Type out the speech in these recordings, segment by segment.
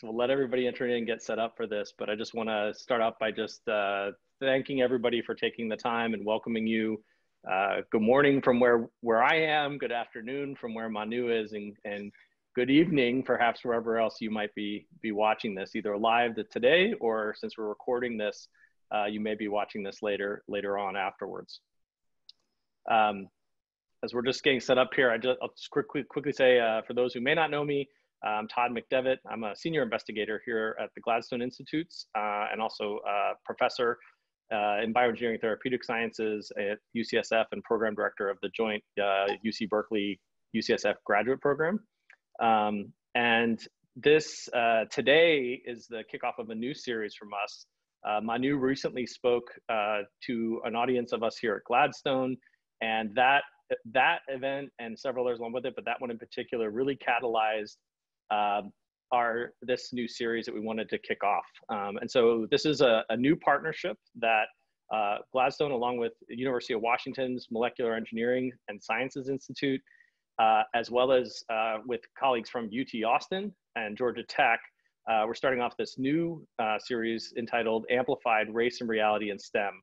So we'll let everybody enter in and get set up for this, but I just want to start off by just thanking everybody for taking the time and welcoming you. Good morning from where I am, good afternoon from where Manu is, and good evening perhaps wherever else you might be watching this, either live today or, since we're recording this, you may be watching this later on afterwards. As we're just getting set up here, I'll just quickly say, for those who may not know me, I'm Todd McDevitt. I'm a senior investigator here at the Gladstone Institutes and also professor in bioengineering therapeutic sciences at UCSF and program director of the joint UC Berkeley UCSF graduate program. And this today is the kickoff of a new series from us. Manu recently spoke to an audience of us here at Gladstone, and that event and several others along with it, but that one in particular really catalyzed this new series that we wanted to kick off. And so this is a new partnership that Gladstone, along with the University of Washington's Molecular Engineering and Sciences Institute, as well as with colleagues from UT Austin and Georgia Tech, we're starting off this new series entitled Amplified: Race and Reality in STEM.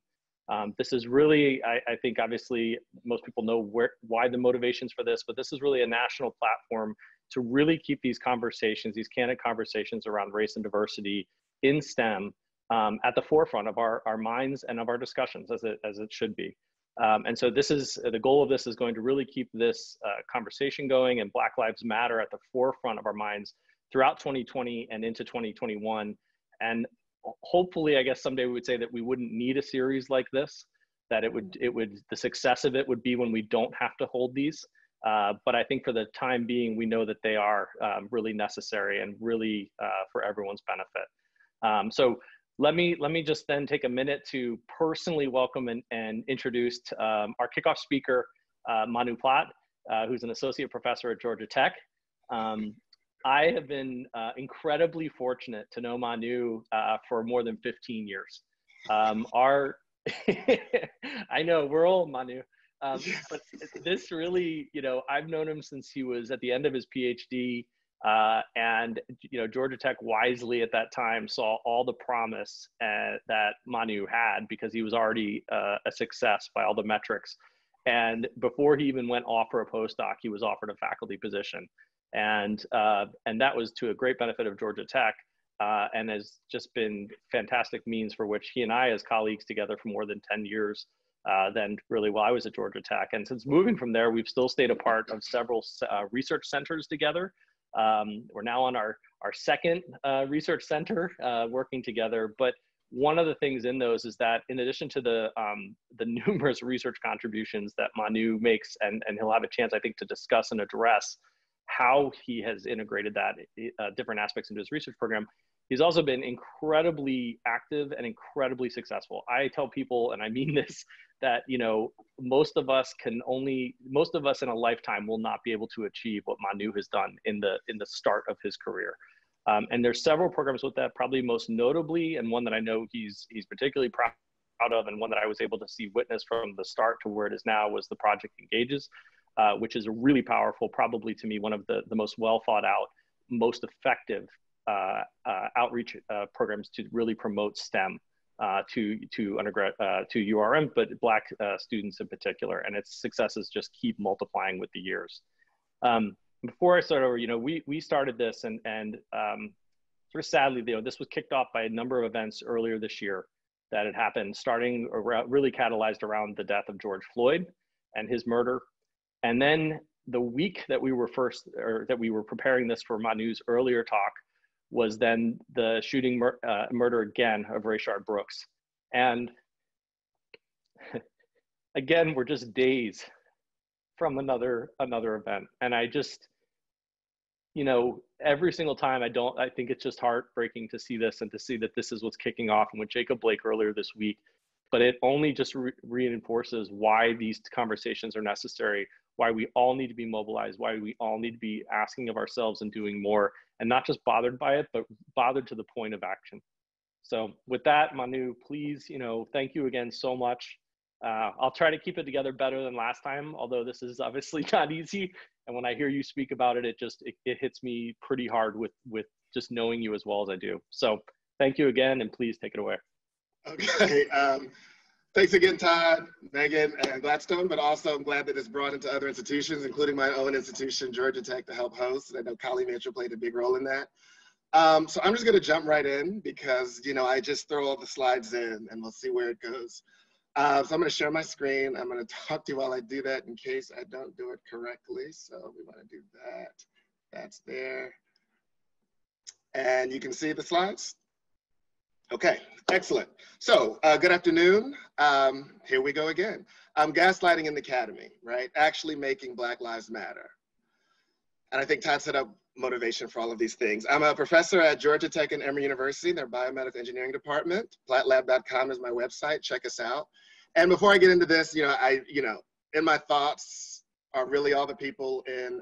This is really, I think, obviously, most people know why the motivations for this, but this is really a national platform to really keep these conversations, these candid conversations around race and diversity in STEM at the forefront of our minds and of our discussions, as it should be. And so this is, the goal of this is going to really keep this conversation going, and Black Lives Matter at the forefront of our minds throughout 2020 and into 2021. And hopefully, I guess someday we would say that we wouldn't need a series like this, that the success of it would be when we don't have to hold these. But I think for the time being, we know that they are really necessary and really for everyone's benefit. So let me just then take a minute to personally welcome and introduce our kickoff speaker, Manu Platt, who's an associate professor at Georgia Tech. I have been incredibly fortunate to know Manu for more than 15 years. I know, we're old, Manu. But this really, I've known him since he was at the end of his PhD, and Georgia Tech wisely at that time saw all the promise that Manu had, because he was already a success by all the metrics. And before he even went off for a postdoc, he was offered a faculty position, and that was to a great benefit of Georgia Tech, and has just been fantastic means for which he and I, as colleagues together for more than 10 years. Then really while I was at Georgia Tech. And since moving from there, we've still stayed a part of several research centers together. We're now on our second research center working together. But one of the things in those is that in addition to the numerous research contributions that Manu makes, and he'll have a chance, I think, to discuss and address how he has integrated that different aspects into his research program, he's also been incredibly active and incredibly successful. I tell people, and I mean this, that most of us in a lifetime will not be able to achieve what Manu has done in the start of his career. And there's several programs with that, probably most notably, and one that I know he's particularly proud of, and one that I was able to see witness from the start to where it is now, was the Project ENGAGES, which is a really powerful, probably to me, one of the most well thought out, most effective outreach programs to really promote STEM to undergrad, to URM, but Black students in particular, and its successes just keep multiplying with the years. Before I start over, we started this, and sort of sadly, this was kicked off by a number of events earlier this year that had happened, starting around, really catalyzed around the death of George Floyd and his murder, and then the week that we were preparing this for Manu's earlier talk, was then the shooting murder again of Rayshard Brooks. And again, we're just days from another event. And I just, every single time I think it's just heartbreaking to see this, and to see that this is what's kicking off, and with Jacob Blake earlier this week, but it only just reinforces why these conversations are necessary, why we all need to be mobilized, why we all need to be asking of ourselves and doing more, and not just bothered by it, but bothered to the point of action. So with that, Manu, please, thank you again so much. I'll try to keep it together better than last time, although this is obviously not easy. And when I hear you speak about it, it hits me pretty hard with just knowing you as well as I do. So thank you again, and please take it away. Okay. Thanks again, Todd, Megan, and Gladstone, but also I'm glad that it's brought into other institutions, including my own institution, Georgia Tech, to help host. And I know Kali Mitchell played a big role in that. So I'm just going to jump right in because, you know, I just throw all the slides in and we'll see where it goes. So I'm going to share my screen. I'm going to talk to you while I do that in case I don't do it correctly. So we want to do that. That's there. And you can see the slides. Okay, excellent. So good afternoon. Here we go again. Gaslighting in the academy, right? Actually making Black Lives Matter. And I think Todd set up motivation for all of these things. I'm a professor at Georgia Tech and Emory University, their biomedical engineering department. PlattLab.com is my website, check us out. And before I get into this, you know, in my thoughts are really all the people in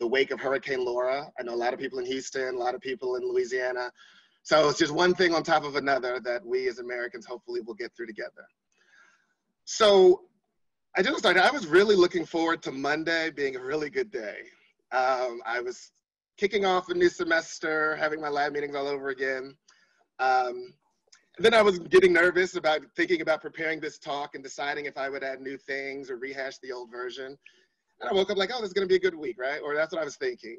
the wake of Hurricane Laura. I know a lot of people in Houston, a lot of people in Louisiana. So it's just one thing on top of another that we as Americans hopefully will get through together. So I just started, I was really looking forward to Monday being a really good day. I was kicking off a new semester, having my lab meetings all over again. Then I was getting nervous about thinking about preparing this talk and deciding if I would add new things or rehash the old version. And I woke up like, oh, this is gonna be a good week, right? Or that's what I was thinking.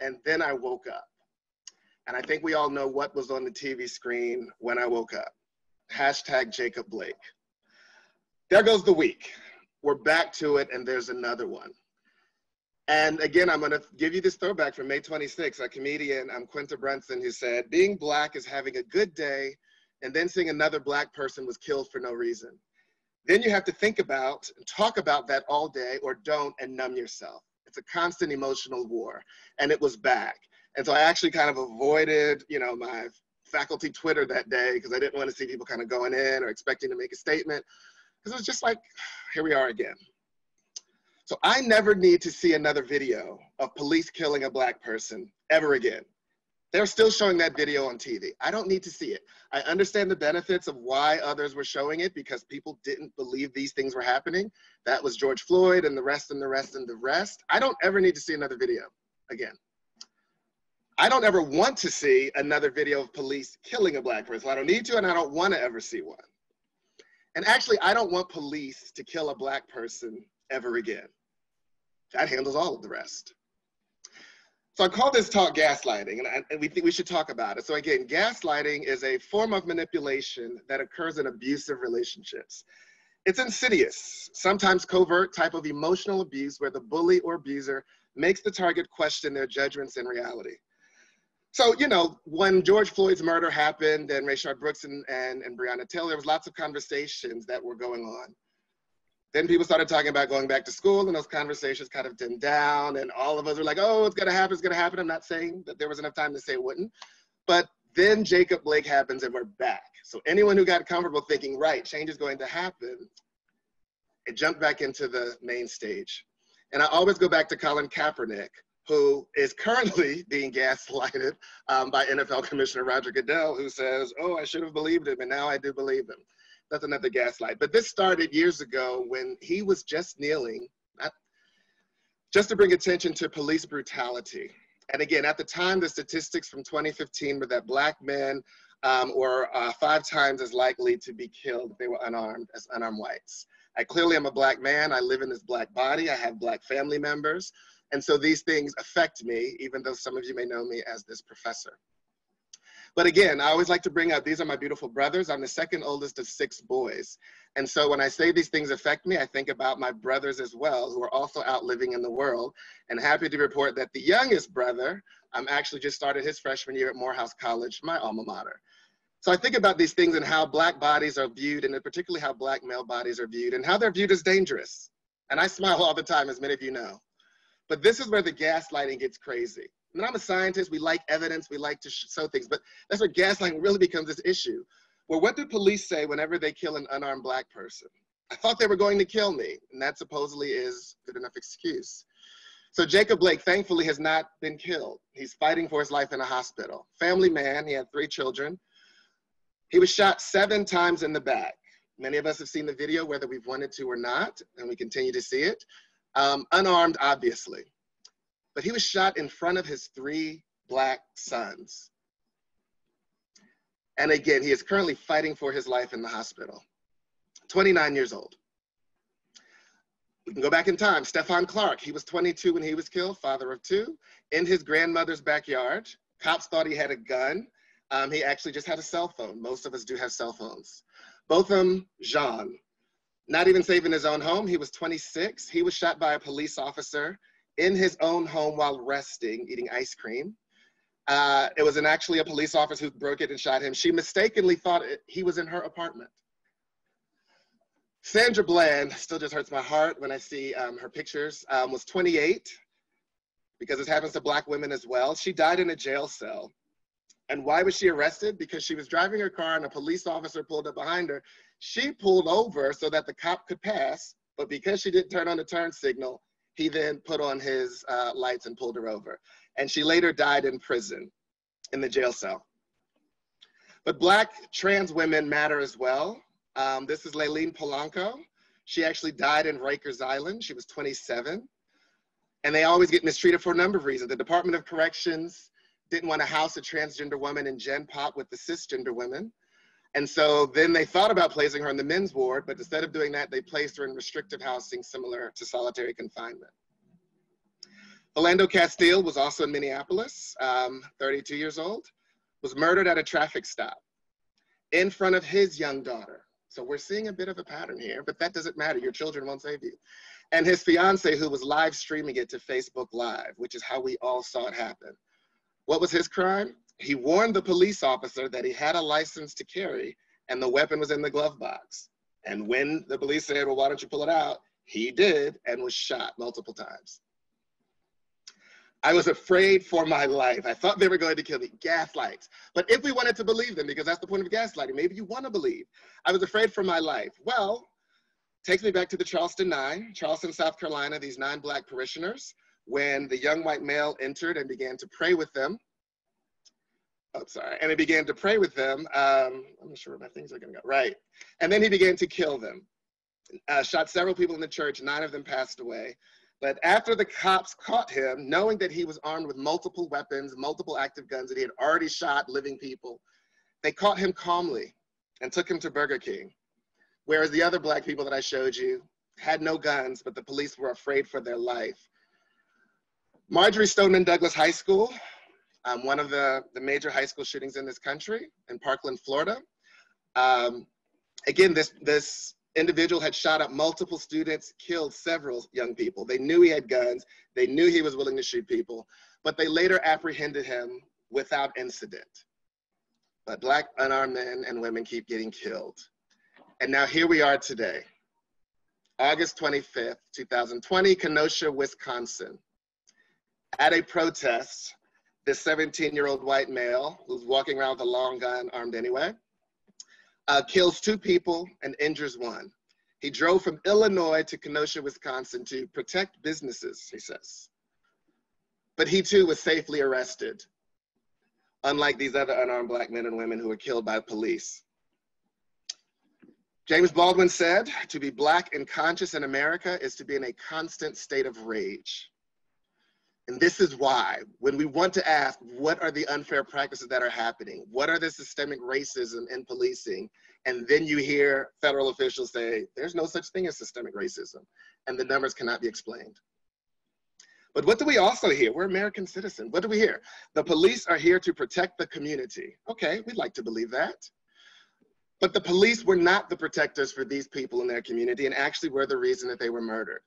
And then I woke up. And I think we all know what was on the TV screen when I woke up. Hashtag Jacob Blake. There goes the week. We're back to it, and there's another one. And again, I'm going to give you this throwback from May 26, a comedian, Quinta Brunson, who said, being Black is having a good day, and then seeing another Black person was killed for no reason. Then you have to think about and talk about that all day, or don't, and numb yourself. It's a constant emotional war, and it was back. And so I actually kind of avoided, you know, my faculty Twitter that day because I didn't want to see people kind of going in or expecting to make a statement. Because it was just like, here we are again. So I never need to see another video of police killing a Black person ever again. They're still showing that video on TV. I don't need to see it. I understand the benefits of why others were showing it because people didn't believe these things were happening. That was George Floyd and the rest and the rest and the rest. I don't ever need to see another video again. I don't ever want to see another video of police killing a Black person. I don't need to, and I don't want to ever see one. And actually, I don't want police to kill a Black person ever again. That handles all of the rest. So I call this talk gaslighting, and we think we should talk about it. So again, gaslighting is a form of manipulation that occurs in abusive relationships. It's insidious, sometimes covert type of emotional abuse where the bully or abuser makes the target question their judgments and reality. So, you know, when George Floyd's murder happened and Rayshard Brooks and Breonna Taylor, there was lots of conversations that were going on. Then people started talking about going back to school, and those conversations kind of dimmed down, and all of us were like, oh, it's gonna happen, it's gonna happen. I'm not saying that there was enough time to say it wouldn't. But then Jacob Blake happens and we're back. So anyone who got comfortable thinking, right, change is going to happen, it jumped back into the main stage. And I always go back to Colin Kaepernick, who is currently being gaslighted by NFL Commissioner Roger Goodell, who says, oh, I should have believed him, and now I do believe him. That's another gaslight. But this started years ago when he was just kneeling, just to bring attention to police brutality. And again, at the time, the statistics from 2015 were that Black men were 5 times as likely to be killed if they were unarmed as unarmed whites. I clearly am a Black man. I live in this Black body. I have Black family members. And so these things affect me, even though some of you may know me as this professor. But again, I always like to bring up, these are my beautiful brothers. I'm the second oldest of 6 boys. And so when I say these things affect me, I think about my brothers as well, who are also out living in the world. And happy to report that the youngest brother, actually just started his freshman year at Morehouse College, my alma mater. So I think about these things and how Black bodies are viewed, and particularly how Black male bodies are viewed, and how they're viewed as dangerous. And I smile all the time, as many of you know. But this is where the gaslighting gets crazy. I mean, I'm a scientist, we like evidence, we like to show things, but that's where gaslighting really becomes this issue. Well, what do police say whenever they kill an unarmed Black person? I thought they were going to kill me, and that supposedly is a good enough excuse. So Jacob Blake, thankfully, has not been killed. He's fighting for his life in a hospital. Family man, he had 3 children. He was shot 7 times in the back. Many of us have seen the video, whether we've wanted to or not, and we continue to see it. Unarmed, obviously, but he was shot in front of his 3 black sons. And again, he is currently fighting for his life in the hospital, 29 years old. We can go back in time. Stephon Clark, he was 22 when he was killed, father of two, in his grandmother's backyard. Cops thought he had a gun. He actually just had a cell phone. Most of us do have cell phones. Botham Jean, not even safe in his own home. He was 26. He was shot by a police officer in his own home while resting, eating ice cream. It was actually a police officer who broke it and shot him. She mistakenly thought he was in her apartment. Sandra Bland, still just hurts my heart when I see her pictures, was 28, because this happens to black women as well. She died in a jail cell. And why was she arrested? Because she was driving her car and a police officer pulled up behind her. She pulled over so that the cop could pass, but because she didn't turn on the turn signal, he then put on his lights and pulled her over. And she later died in prison, in the jail cell. But black trans women matter as well. This is Laylene Polanco. She actually died in Rikers Island. She was 27. And they always get mistreated for a number of reasons. The Department of Corrections didn't want to house a transgender woman in Gen Pop with the cisgender women. And so then they thought about placing her in the men's ward, but instead of doing that, they placed her in restrictive housing similar to solitary confinement. Philando Castile was also in Minneapolis, 32 years old, was murdered at a traffic stop in front of his young daughter. So we're seeing a bit of a pattern here, but that doesn't matter. Your children won't save you. And his fiance, who was live streaming it to Facebook Live, which is how we all saw it happen. What was his crime? He warned the police officer that he had a license to carry and the weapon was in the glove box. And when the police said, well, why don't you pull it out? He did and was shot multiple times. I was afraid for my life. I thought they were going to kill me. Gaslights. But if we wanted to believe them, because that's the point of gaslighting, maybe you want to believe. I was afraid for my life. Well, takes me back to the Charleston 9, Charleston, South Carolina, these 9 black parishioners. When the young white male entered and began to pray with them. Oh, sorry. And he began to pray with them. I'm not sure where my things are going to go. Right. And then he began to kill them. Shot several people in the church. 9 of them passed away. But after the cops caught him, knowing that he was armed with multiple weapons, multiple active guns, that he had already shot living people, they caught him calmly and took him to Burger King. Whereas the other black people that I showed you had no guns, but the police were afraid for their life. Marjory Stoneman Douglas High School, one of the major high school shootings in this country, in Parkland, Florida. Again, this individual had shot up multiple students, killed several young people. They knew he had guns. They knew he was willing to shoot people, but they later apprehended him without incident. But black unarmed men and women keep getting killed. And now here we are today, August 25th, 2020, Kenosha, Wisconsin. At a protest, this 17-year-old white male, who's walking around with a long gun, armed anyway, kills 2 people and injures 1. He drove from Illinois to Kenosha, Wisconsin to protect businesses, he says. But he too was safely arrested, unlike these other unarmed black men and women who were killed by police. James Baldwin said, "To be black and conscious in America is to be in a constant state of rage." And this is why, when we want to ask, what are the unfair practices that are happening? What are the systemic racism in policing? And then you hear federal officials say, there's no such thing as systemic racism, and the numbers cannot be explained. But what do we also hear? We're American citizens. What do we hear? The police are here to protect the community. Okay, we'd like to believe that. But the police were not the protectors for these people in their community, and actually were the reason that they were murdered.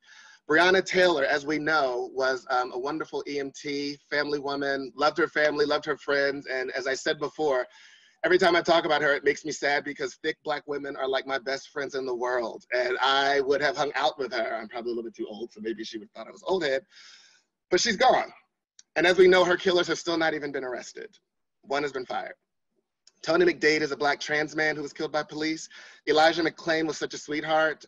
Breonna Taylor, as we know, was a wonderful EMT, family woman, loved her family, loved her friends. And as I said before, every time I talk about her, it makes me sad because thick black women are like my best friends in the world. And I would have hung out with her. I'm probably a little bit too old, so maybe she would have thought I was old head, but she's gone. And as we know, her killers have still not even been arrested. One has been fired. Tony McDade is a black trans man who was killed by police. Elijah McClain was such a sweetheart.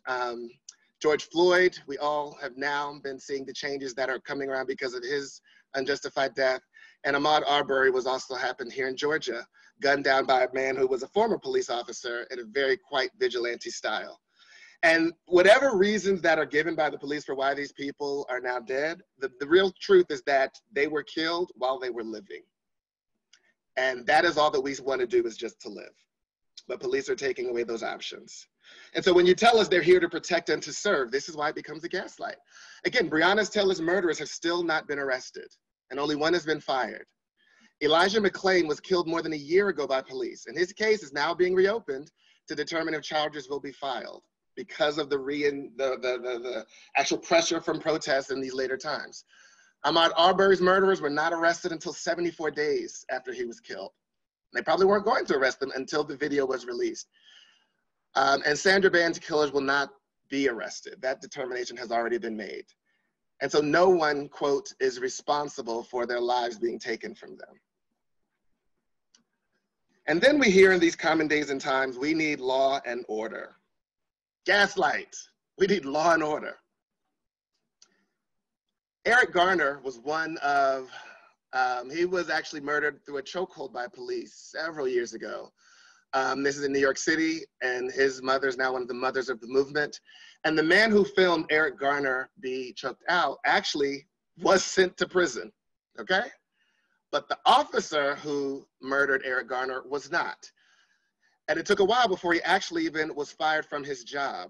George Floyd, we all have now been seeing the changes that are coming around because of his unjustified death. And Ahmaud Arbery was also happened here in Georgia, gunned down by a man who was a former police officer in a very quite vigilante style. And whatever reasons that are given by the police for why these people are now dead, the real truth is that they were killed while they were living. And that is all that we want to do, is just to live. But police are taking away those options. And so when you tell us they're here to protect and to serve, this is why it becomes a gaslight. Again, Breonna Taylor's murderers have still not been arrested, and only one has been fired. Elijah McClain was killed more than a year ago by police, and his case is now being reopened to determine if charges will be filed because of the actual pressure from protests in these later times. Ahmaud Arbery's murderers were not arrested until 74 days after he was killed. They probably weren't going to arrest them until the video was released. And Sandra Band's killers will not be arrested. That determination has already been made. And so no one, quote, is responsible for their lives being taken from them. And then we hear in these common days and times, we need law and order. Gaslight, we need law and order. Eric Garner was one of, he was actually murdered through a chokehold by police several years ago. This is in New York City, and his mother is now one of the mothers of the movement. And the man who filmed Eric Garner be choked out actually was sent to prison, okay? But the officer who murdered Eric Garner was not. And it took a while before he actually even was fired from his job.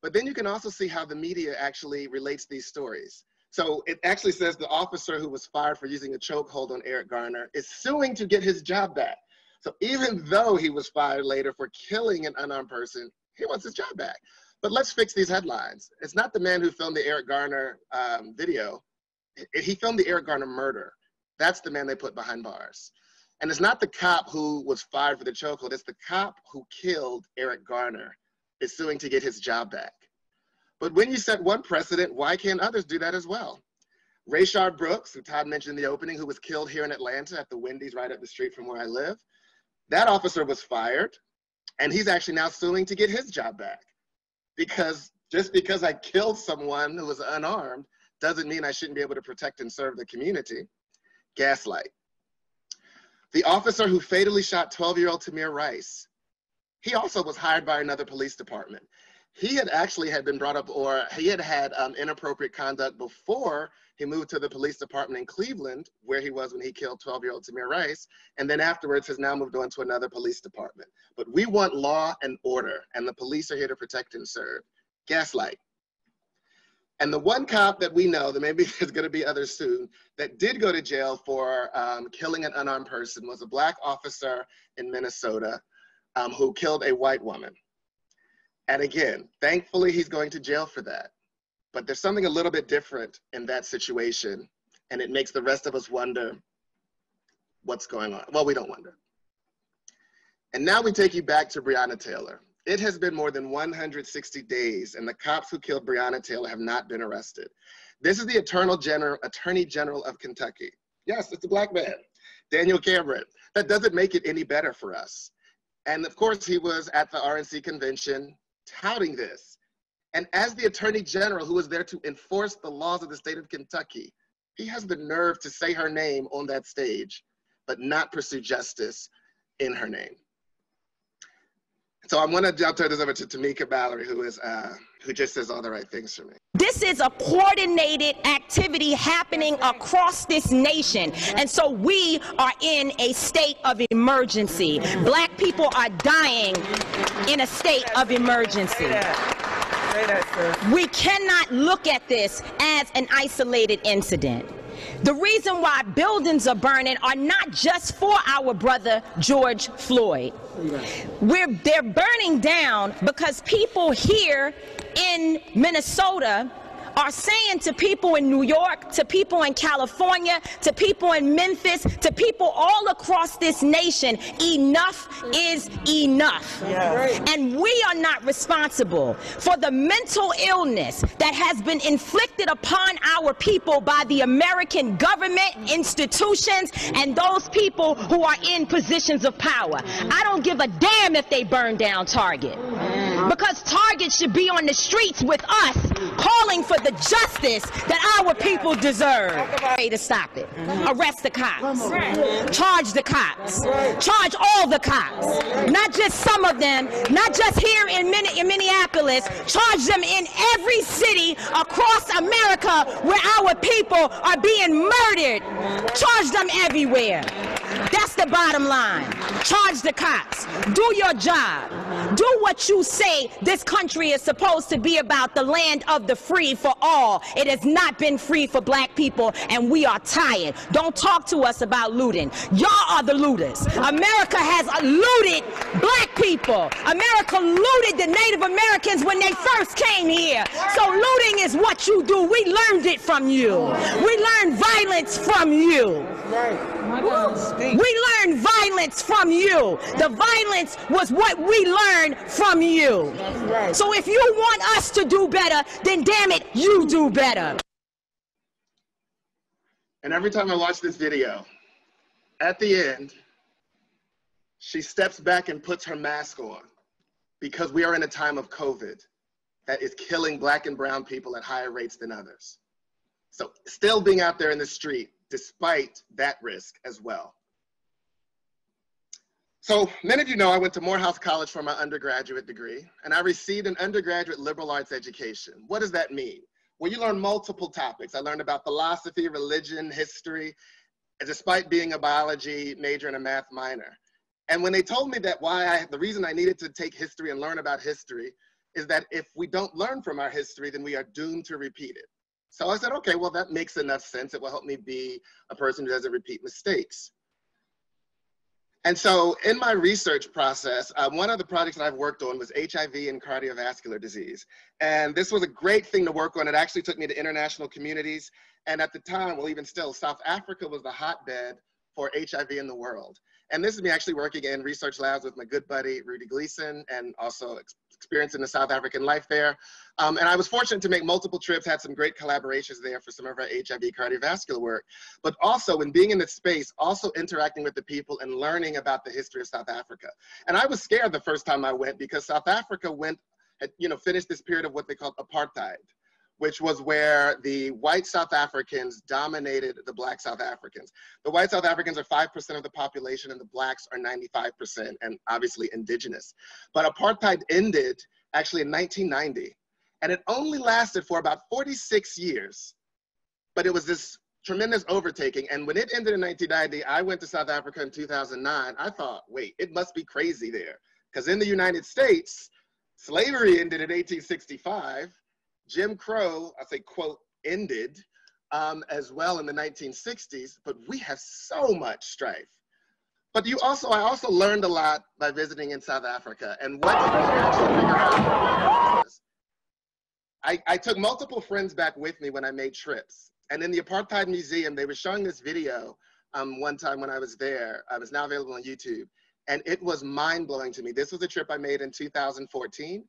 But then you can also see how the media actually relates these stories. So it actually says the officer who was fired for using a chokehold on Eric Garner is suing to get his job back. So even though he was fired later for killing an unarmed person, he wants his job back. But let's fix these headlines. It's not the man who filmed the Eric Garner video. He filmed the Eric Garner murder. That's the man they put behind bars. And it's not the cop who was fired for the chokehold. It's the cop who killed Eric Garner is suing to get his job back. But when you set one precedent, why can't others do that as well? Rayshard Brooks, who Todd mentioned in the opening, who was killed here in Atlanta at the Wendy's right up the street from where I live, that officer was fired, and he's actually now suing to get his job back. Because just because I killed someone who was unarmed doesn't mean I shouldn't be able to protect and serve the community. Gaslight. The officer who fatally shot 12-year-old Tamir Rice, he also was hired by another police department. He had actually had been brought up, or he had had inappropriate conduct before he moved to the police department in Cleveland, where he was when he killed 12-year-old Tamir Rice, and then afterwards has now moved on to another police department. But we want law and order, and the police are here to protect and serve. Gaslight. And the one cop that we know, that maybe there's gonna be others soon, that did go to jail for killing an unarmed person was a black officer in Minnesota who killed a white woman. And again, thankfully, he's going to jail for that. But there's something a little bit different in that situation, and it makes the rest of us wonder what's going on. Well, we don't wonder. And now we take you back to Breonna Taylor. It has been more than 160 days, and the cops who killed Breonna Taylor have not been arrested. This is the Attorney General of Kentucky. Yes, it's a black man, Daniel Cameron. That doesn't make it any better for us. And of course, he was at the RNC convention touting this. And as the Attorney General who was there to enforce the laws of the state of Kentucky, he has the nerve to say her name on that stage, but not pursue justice in her name. So I'm gonna turn this over to Tamika Mallory, who just says all the right things for me. This is a coordinated activity happening across this nation. And so we are in a state of emergency. Black people are dying in a state of emergency. We cannot look at this as an isolated incident. The reason why buildings are burning are not just for our brother George Floyd. They're burning down because people here in Minnesota are saying to people in New York, to people in California, to people in Memphis, to people all across this nation, enough is enough. Yeah. And we are not responsible for the mental illness that has been inflicted upon our people by the American government, institutions, and those people who are in positions of power. I don't give a damn if they burn down Target, because Target should be on the streets with us, calling for the justice that our people deserve. To stop it. Arrest the cops. Charge the cops. Charge all the cops. Not just some of them, not just here in Minneapolis. Charge them in every city across America where our people are being murdered. Charge them everywhere. That's the bottom line. Charge the cops. Do your job. Do what you say this country is supposed to be about, the land of the free for all. It has not been free for black people, and we are tired. Don't talk to us about looting. Y'all are the looters. America has looted black people. America looted the Native Americans when they first came here. So looting is what you do. We learned it from you. We learned violence from you. We learned violence from you. The violence was what we learned from you. So if you want us to do better, then damn it, you do better. And every time I watch this video, at the end, she steps back and puts her mask on because we are in a time of COVID that is killing black and brown people at higher rates than others. So still being out there in the street despite that risk as well. So many of you know I went to Morehouse College for my undergraduate degree, and I received an undergraduate liberal arts education. What does that mean? Well, you learn multiple topics. I learned about philosophy, religion, history, despite being a biology major and a math minor. And when they told me that the reason I needed to take history and learn about history is that if we don't learn from our history, then we are doomed to repeat it. So I said, okay, well, that makes enough sense. It will help me be a person who doesn't repeat mistakes. And so in my research process, one of the projects that I've worked on was HIV and cardiovascular disease. And this was a great thing to work on. It actually took me to international communities. And at the time, well, even still, South Africa was the hotbed for HIV in the world. And this is me actually working in research labs with my good buddy, Rudy Gleason, and also experiencing the South African life there. And I was fortunate to make multiple trips, had some great collaborations there for some of our HIV cardiovascular work, but also in being in this space, also interacting with the people and learning about the history of South Africa. And I was scared the first time I went because South Africa finished this period of what they called apartheid, which was where the white South Africans dominated the black South Africans. The white South Africans are 5% of the population and the blacks are 95% and obviously indigenous. But apartheid ended actually in 1990 and it only lasted for about 46 years, but it was this tremendous overtaking. And when it ended in 1990, I went to South Africa in 2009. I thought, wait, it must be crazy there. Because in the United States, slavery ended in 1865. Jim Crow, I say, quote, ended as well in the 1960s, but we have so much strife. But I also learned a lot by visiting in South Africa. And what did I actually figure out? I took multiple friends back with me when I made trips. And in the Apartheid Museum, they were showing this video one time when I was there. It's now available on YouTube. And it was mind-blowing to me. This was a trip I made in 2014.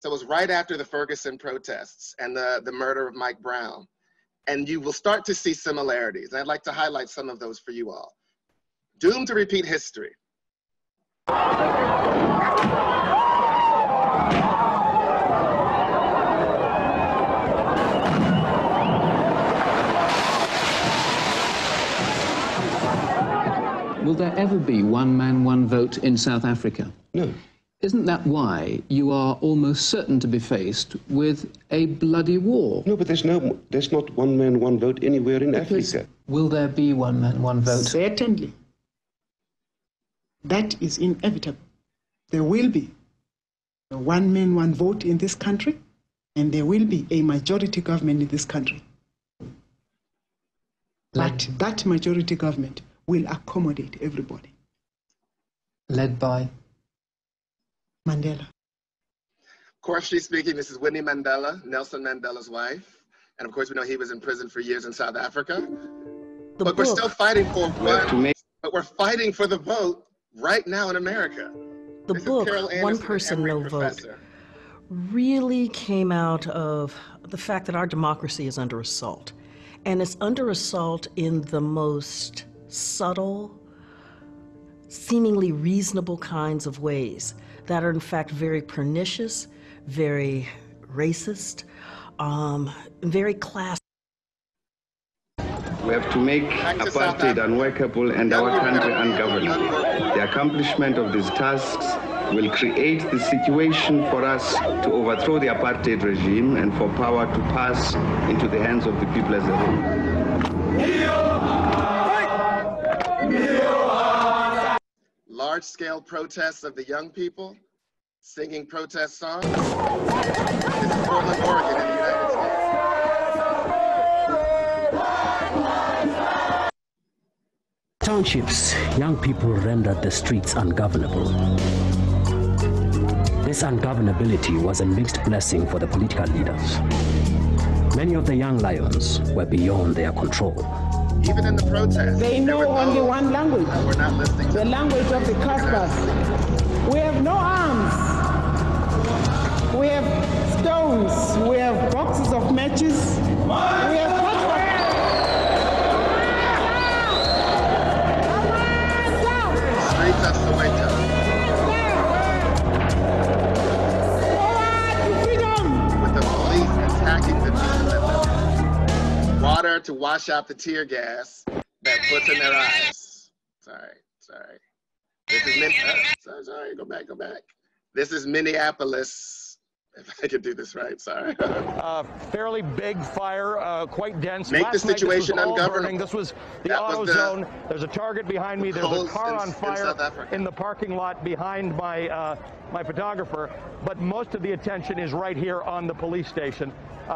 So it was right after the Ferguson protests and the murder of Mike Brown. And you will start to see similarities. And I'd like to highlight some of those for you all. Doomed to repeat history. Will there ever be one man, one vote in South Africa? No. Isn't that why you are almost certain to be faced with a bloody war? No, but there's not one man, one vote anywhere in Africa. Will there be one man, one vote? Certainly. That is inevitable. There will be a one man, one vote in this country, and there will be a majority government in this country. But that majority government will accommodate everybody. Led by? Mandela. Of course, she's speaking. This is Winnie Mandela, Nelson Mandela's wife. And of course, we know he was in prison for years in South Africa. But we're still fighting for one. But we're fighting for the vote right now in America. The book, One Person, No Vote, really came out of the fact that our democracy is under assault. And it's under assault in the most subtle, seemingly reasonable kinds of ways that are in fact very pernicious, very racist, very class. We have to make apartheid unworkable and our country ungovernable. The accomplishment of these tasks will create the situation for us to overthrow the apartheid regime and for power to pass into the hands of the people as a whole. large-scale protests of the young people singing protest songs. This is Portland, Oregon in the United States. Townships, young people rendered the streets ungovernable. This ungovernability was a mixed blessing for the political leaders. Many of the young lions were beyond their control. Even in the protests, they know only one language. We're not listening to the language of the Caspars. We have no arms. We have stones. We have boxes of matches. We have Streets of Soweto. With the police attacking the people. Water to wash out the tear gas that puts in their eyes. Sorry. This is sorry, go back. This is Minneapolis. If I could do this right, sorry. Fairly big fire, quite dense. Make the situation ungovernable. This was the auto zone. There's a target behind me. There's a car on fire in the parking lot behind my my photographer. But most of the attention is right here on the police station.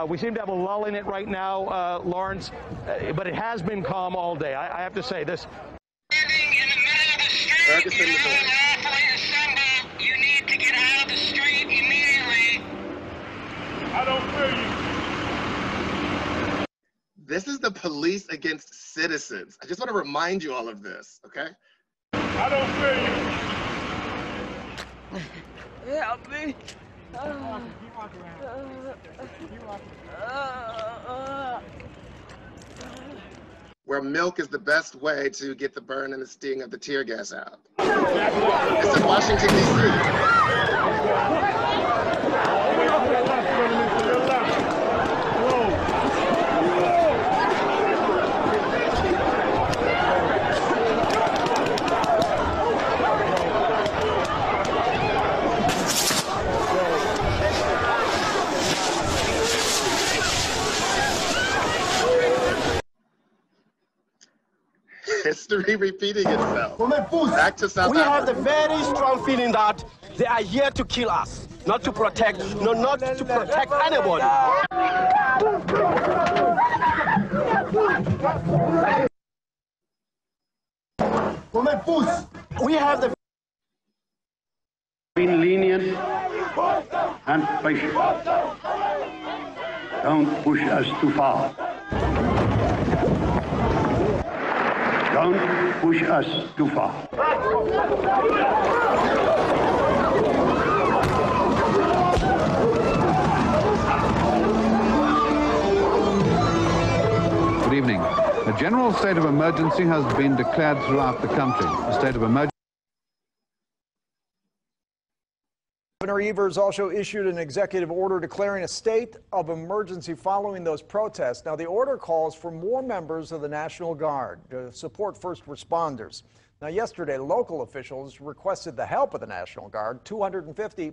We seem to have a lull in it right now, Lawrence, but it has been calm all day. I have to say this. Living in the middle of the street, you have an awfully assembled. You need to get out of the street immediately. I don't hear you. This is the police against citizens. I just want to remind you all of this, okay? I don't hear you. Help me. Where milk is the best way to get the burn and the sting of the tear gas out. It's in Washington, D.C. History repeating itself. Back to South Africa. We have the very strong feeling that they are here to kill us, not to protect, no, not to protect anybody. We have the been lenient and patient. Don't push us too far. Don't push us too far. Good evening. A general state of emergency has been declared throughout the country. A state of emergency. Governor Evers also issued an executive order declaring a state of emergency following those protests. Now, the order calls for more members of the National Guard to support first responders. Now, yesterday, local officials requested the help of the National Guard, 250.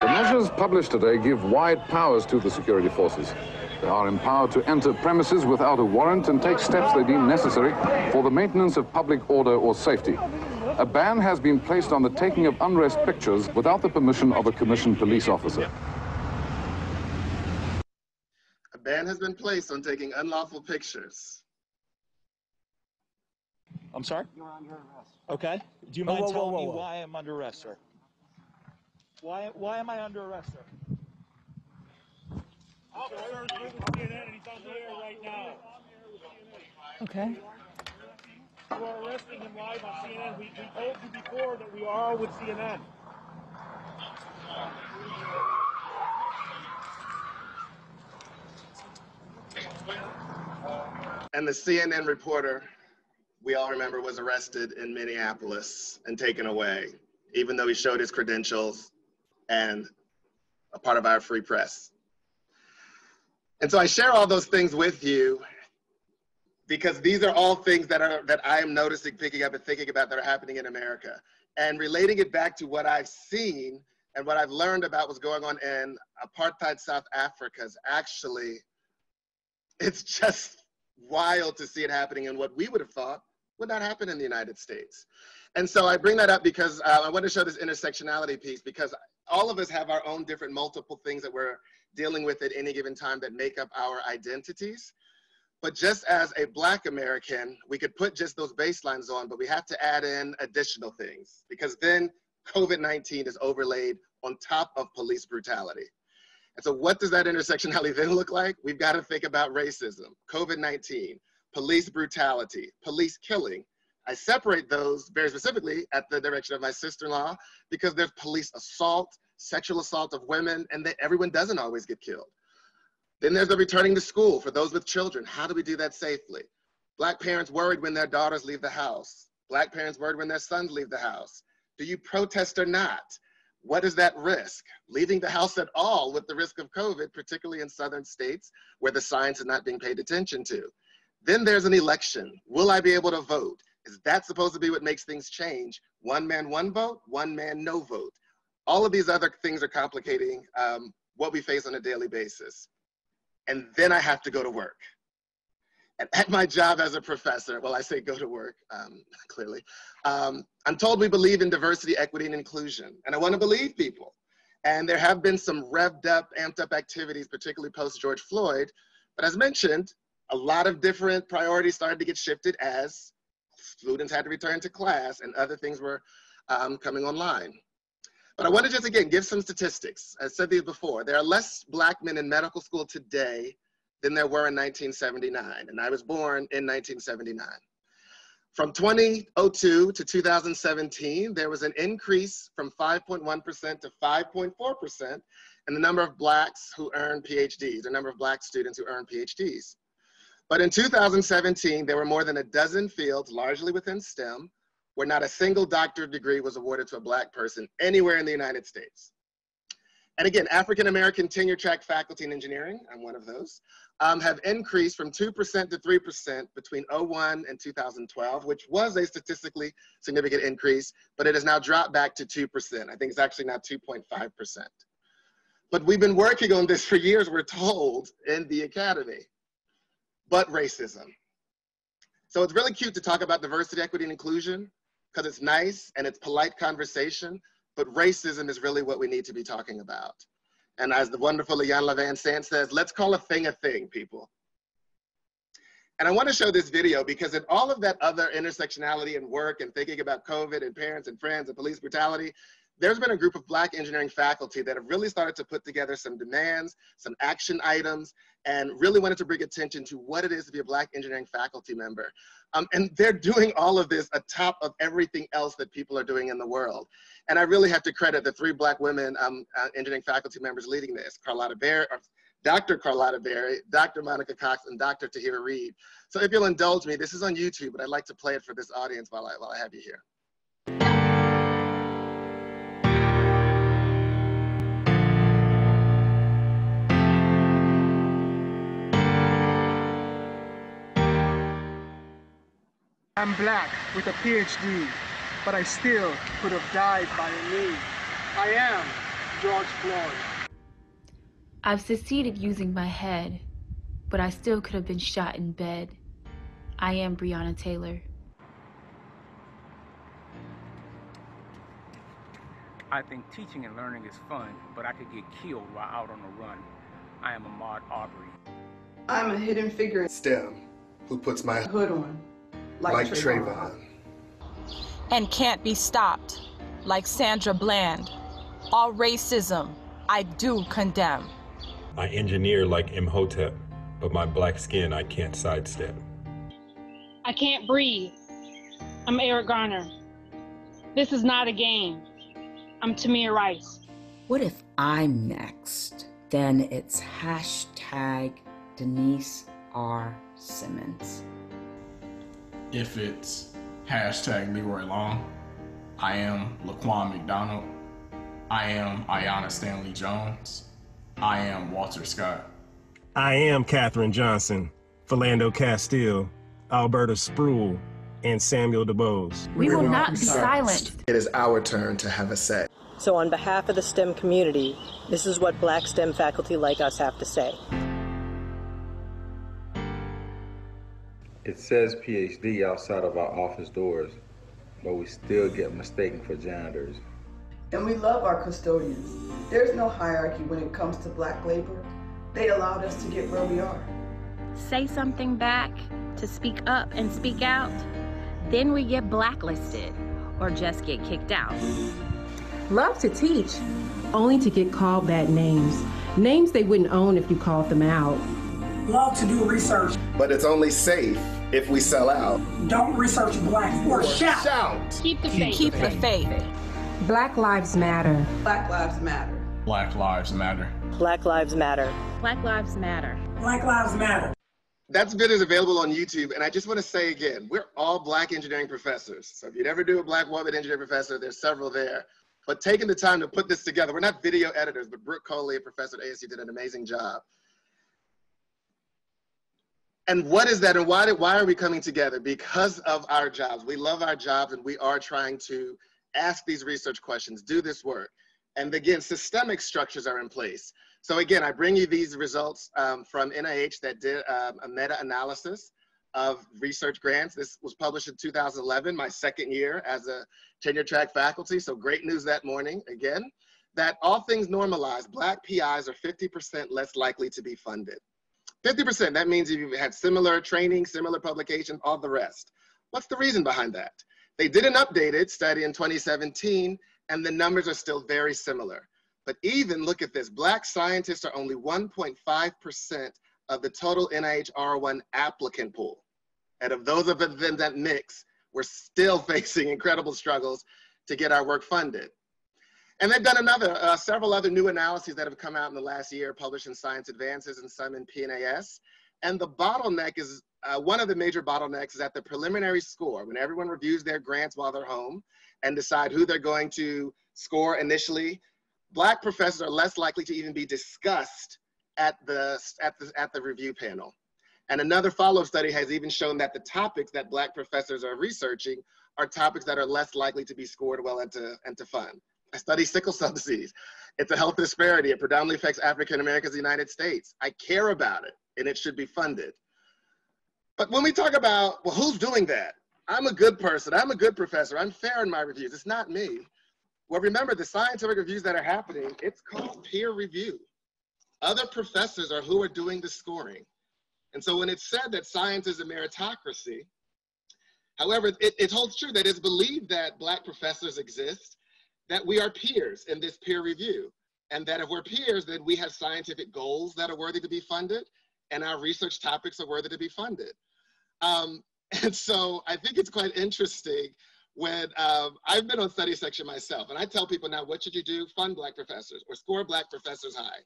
The measures published today give wide powers to the security forces. They are empowered to enter premises without a warrant and take steps they deem necessary for the maintenance of public order or safety. A ban has been placed on the taking of unrest pictures without the permission of a commissioned police officer. A ban has been placed on taking unlawful pictures. I'm sorry? You're under arrest. Okay. Do you mind telling me why I'm under arrest, sir? Why am I under arrest, sir? Okay. You are arresting him live on CNN. We told you before that we are with CNN. And the CNN reporter, we all remember, was arrested in Minneapolis and taken away, even though he showed his credentials and a part of our free press. And so I share all those things with you because these are all things that I am noticing, picking up and thinking about that are happening in America. And relating it back to what I've seen and what I've learned about what's going on in apartheid South Africa is actually, it's just wild to see it happening in what we would have thought Would not happen in the United States. And so I bring that up because I want to show this intersectionality piece, because all of us have our own different multiple things that we're dealing with at any given time that make up our identities. But just as a Black American, we could put just those baselines on, but we have to add in additional things, because then COVID-19 is overlaid on top of police brutality. And so what does that intersectionality then look like? We've got to think about racism, COVID-19, police brutality, police killing. I separate those very specifically at the direction of my sister-in-law, because there's police assault, sexual assault of women, and everyone doesn't always get killed. Then there's the returning to school for those with children. How do we do that safely? Black parents worried when their daughters leave the house. Black parents worried when their sons leave the house. Do you protest or not? What is that risk? Leaving the house at all with the risk of COVID, particularly in southern states where the science is not being paid attention to. Then there's an election. Will I be able to vote? Is that supposed to be what makes things change? One man, one vote, one man, no vote. All of these other things are complicating what we face on a daily basis. And then I have to go to work. And at my job as a professor, well, I say go to work, clearly. I'm told we believe in diversity, equity, and inclusion. And I want to believe people. And there have been some revved up, amped up activities, particularly post George Floyd. But as mentioned, a lot of different priorities started to get shifted as students had to return to class and other things were coming online. But I want to just, again, give some statistics. I said these before. There are less Black men in medical school today than there were in 1979, and I was born in 1979. From 2002 to 2017, there was an increase from 5.1% to 5.4% in the number of Blacks who earned PhDs, the number of Black students who earned PhDs. But in 2017, there were more than a dozen fields, largely within STEM, where not a single doctorate degree was awarded to a Black person anywhere in the United States. And again, African-American tenure-track faculty in engineering, I'm one of those, have increased from 2% to 3% between 2001 and 2012, which was a statistically significant increase, but it has now dropped back to 2%. I think it's actually now 2.5%. But we've been working on this for years, we're told, in the academy. But racism. So it's really cute to talk about diversity, equity, and inclusion, because it's nice and it's polite conversation, but racism is really what we need to be talking about. And as the wonderful Iyanla Van Sant says, let's call a thing, people. And I want to show this video because in all of that other intersectionality and work and thinking about COVID and parents and friends and police brutality, there's been a group of Black engineering faculty that have really started to put together some demands, some action items, and really wanted to bring attention to what it is to be a Black engineering faculty member. And they're doing all of this atop of everything else that people are doing in the world. And I really have to credit the three Black women engineering faculty members leading this, Dr. Carlotta Berry, Dr. Monica Cox, and Dr. Tahira Reed. So if you'll indulge me, this is on YouTube, but I'd like to play it for this audience while I have you here. I'm Black with a PhD, but I still could have died by a knee. I am George Floyd. I've succeeded using my head, but I still could have been shot in bed. I am Breonna Taylor. I think teaching and learning is fun, but I could get killed while out on the run. I am Ahmaud Arbery. I'm a hidden figure in STEM who puts my hood on. Like Trayvon. And can't be stopped, like Sandra Bland. All racism, I do condemn. I engineer like Imhotep, but my Black skin I can't sidestep. I can't breathe. I'm Eric Garner. This is not a game. I'm Tamir Rice. What if I'm next? Then it's hashtag Denise R. Simmons. If it's hashtag Leroy Long, I am Laquan McDonald, I am Ayanna Stanley Jones, I am Walter Scott. I am Katherine Johnson, Philando Castile, Alberta Spruill, and Samuel DuBose. We will not be silenced. It is our turn to have a say. So on behalf of the STEM community, this is what Black STEM faculty like us have to say. It says PhD outside of our office doors, but we still get mistaken for janitors. And we love our custodians. There's no hierarchy when it comes to black labor. They allowed us to get where we are. Say something back, to speak up and speak out. Then we get blacklisted or just get kicked out. Love to teach, only to get called bad names. Names they wouldn't own if you called them out. Love to do research. But it's only safe if we sell out. Don't research black or shout. Keep the faith. Black lives matter. Black lives matter. Black lives matter. Black lives matter. Black lives matter. Black lives matter. That's bit is available on YouTube, and I just want to say again, we're all black engineering professors. So if you never do a black woman engineering professor, there's several there. But taking the time to put this together, we're not video editors, but Brooke Coley, a professor at ASU, did an amazing job. And what is that, and why are we coming together? Because of our jobs. We love our jobs, and we are trying to ask these research questions, do this work. And again, systemic structures are in place. So again, I bring you these results from NIH that did a meta-analysis of research grants. This was published in 2011, my second year as a tenure track faculty. So great news that morning, again, that all things normalized, black PIs are 50% less likely to be funded. 50%, that means if you've had similar training, similar publications, all the rest. What's the reason behind that? They did an updated study in 2017, and the numbers are still very similar. But even look at this, black scientists are only 1.5% of the total NIH R1 applicant pool. And of those of them in that mix, we're still facing incredible struggles to get our work funded. And they've done another, several other new analyses that have come out in the last year, published in Science Advances and some in PNAS. And the bottleneck is, one of the major bottlenecks is at the preliminary score, when everyone reviews their grants while they're home and decide who they're going to score initially. Black professors are less likely to even be discussed at the review panel. And another follow-up study has even shown that the topics that black professors are researching are topics that are less likely to be scored well and to fund. I study sickle cell disease. It's a health disparity. It predominantly affects African Americans in the United States. I care about it, and it should be funded. But when we talk about, well, who's doing that? I'm a good person. I'm a good professor. I'm fair in my reviews. It's not me. Well, remember the scientific reviews that are happening, it's called peer review. Other professors are who are doing the scoring. And so when it's said that science is a meritocracy, however, it holds true that it's believed that black professors exist, that we are peers in this peer review. And that if we're peers, then we have scientific goals that are worthy to be funded and our research topics are worthy to be funded. And so I think it's quite interesting when I've been on study section myself, and I tell people now, what should you do? Fund black professors or score black professors high.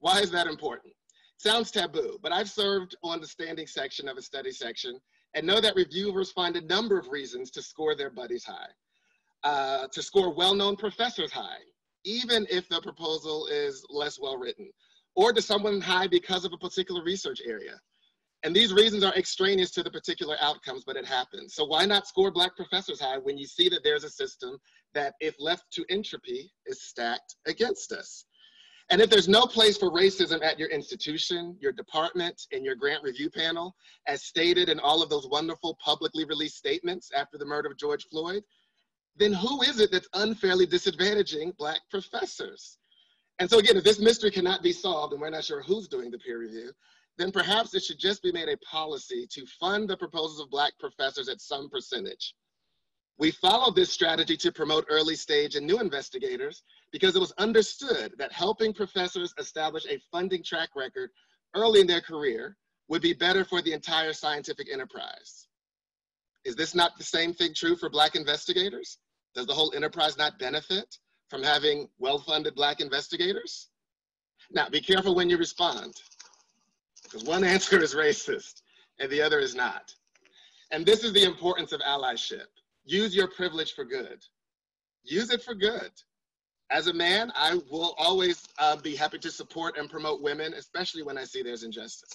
Why is that important? Sounds taboo, but I've served on the standing section of a study section and know that reviewers find a number of reasons to score their buddies high, to score well-known professors high, even if the proposal is less well-written, or to someone high because of a particular research area. And these reasons are extraneous to the particular outcomes, but it happens. So why not score black professors high when you see that there's a system that, if left to entropy, is stacked against us? And if there's no place for racism at your institution, your department, and your grant review panel, as stated in all of those wonderful publicly released statements after the murder of George Floyd, then who is it that's unfairly disadvantaging black professors? And so again, if this mystery cannot be solved and we're not sure who's doing the peer review, then perhaps it should just be made a policy to fund the proposals of black professors at some percentage. We followed this strategy to promote early stage and new investigators because it was understood that helping professors establish a funding track record early in their career would be better for the entire scientific enterprise. Is this not the same thing true for black investigators? Does the whole enterprise not benefit from having well-funded black investigators? Now, be careful when you respond, because one answer is racist and the other is not. And this is the importance of allyship. Use your privilege for good. Use it for good. As a man, I will always be happy to support and promote women, especially when I see there's injustice.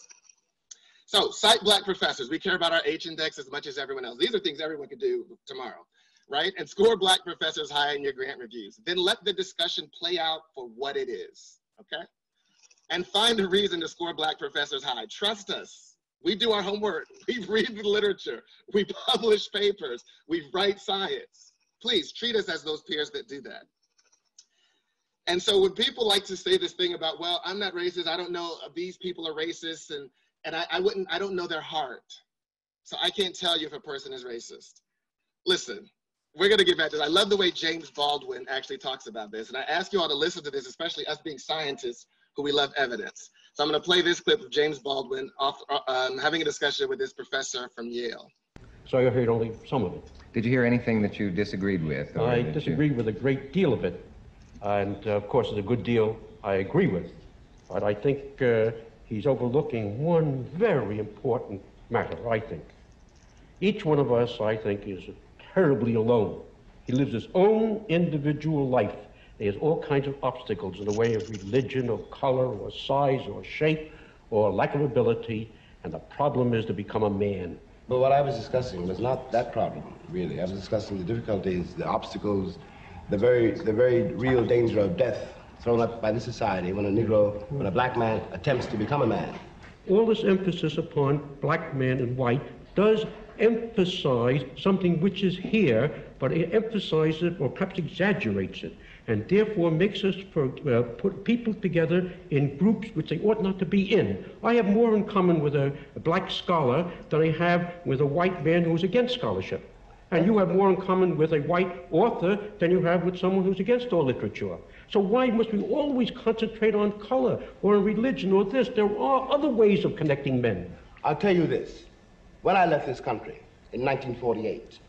So cite black professors. We care about our H index as much as everyone else. These are things everyone could do tomorrow, right? And score black professors high in your grant reviews. Then let the discussion play out for what it is, okay? And find a reason to score black professors high. Trust us, We do our homework. We read the literature. We publish papers. We write science. Please treat us as those peers that do that. And so when people like to say this thing about, well, I'm not racist, I don't know if these people are racist, and I don't know their heart. So I can't tell you if a person is racist. Listen, we're gonna get back to this. I love the way James Baldwin actually talks about this. And I ask you all to listen to this, especially us being scientists who we love evidence. So I'm gonna play this clip of James Baldwin having a discussion with this professor from Yale. So I heard only some of it. Did you hear anything that you disagreed with? I disagreed with a great deal of it. And of course, there's a good deal I agree with. But I think he's overlooking one very important matter, I think. Each one of us, I think, is terribly alone. He lives his own individual life. There's all kinds of obstacles in the way of religion or color or size or shape or lack of ability. And the problem is to become a man. But what I was discussing was not that problem, really. I was discussing the difficulties, the obstacles, the very real danger of death thrown up by this society when a Negro, when a black man attempts to become a man. All this emphasis upon black man and white does emphasize something which is here, but it emphasizes it or perhaps exaggerates it, and therefore makes us put people together in groups which they ought not to be in. I have more in common with a black scholar than I have with a white man who's against scholarship. And you have more in common with a white author than you have with someone who's against all literature. So why must we always concentrate on color or religion or this? There are other ways of connecting men. I'll tell you this. When I left this country in 1948,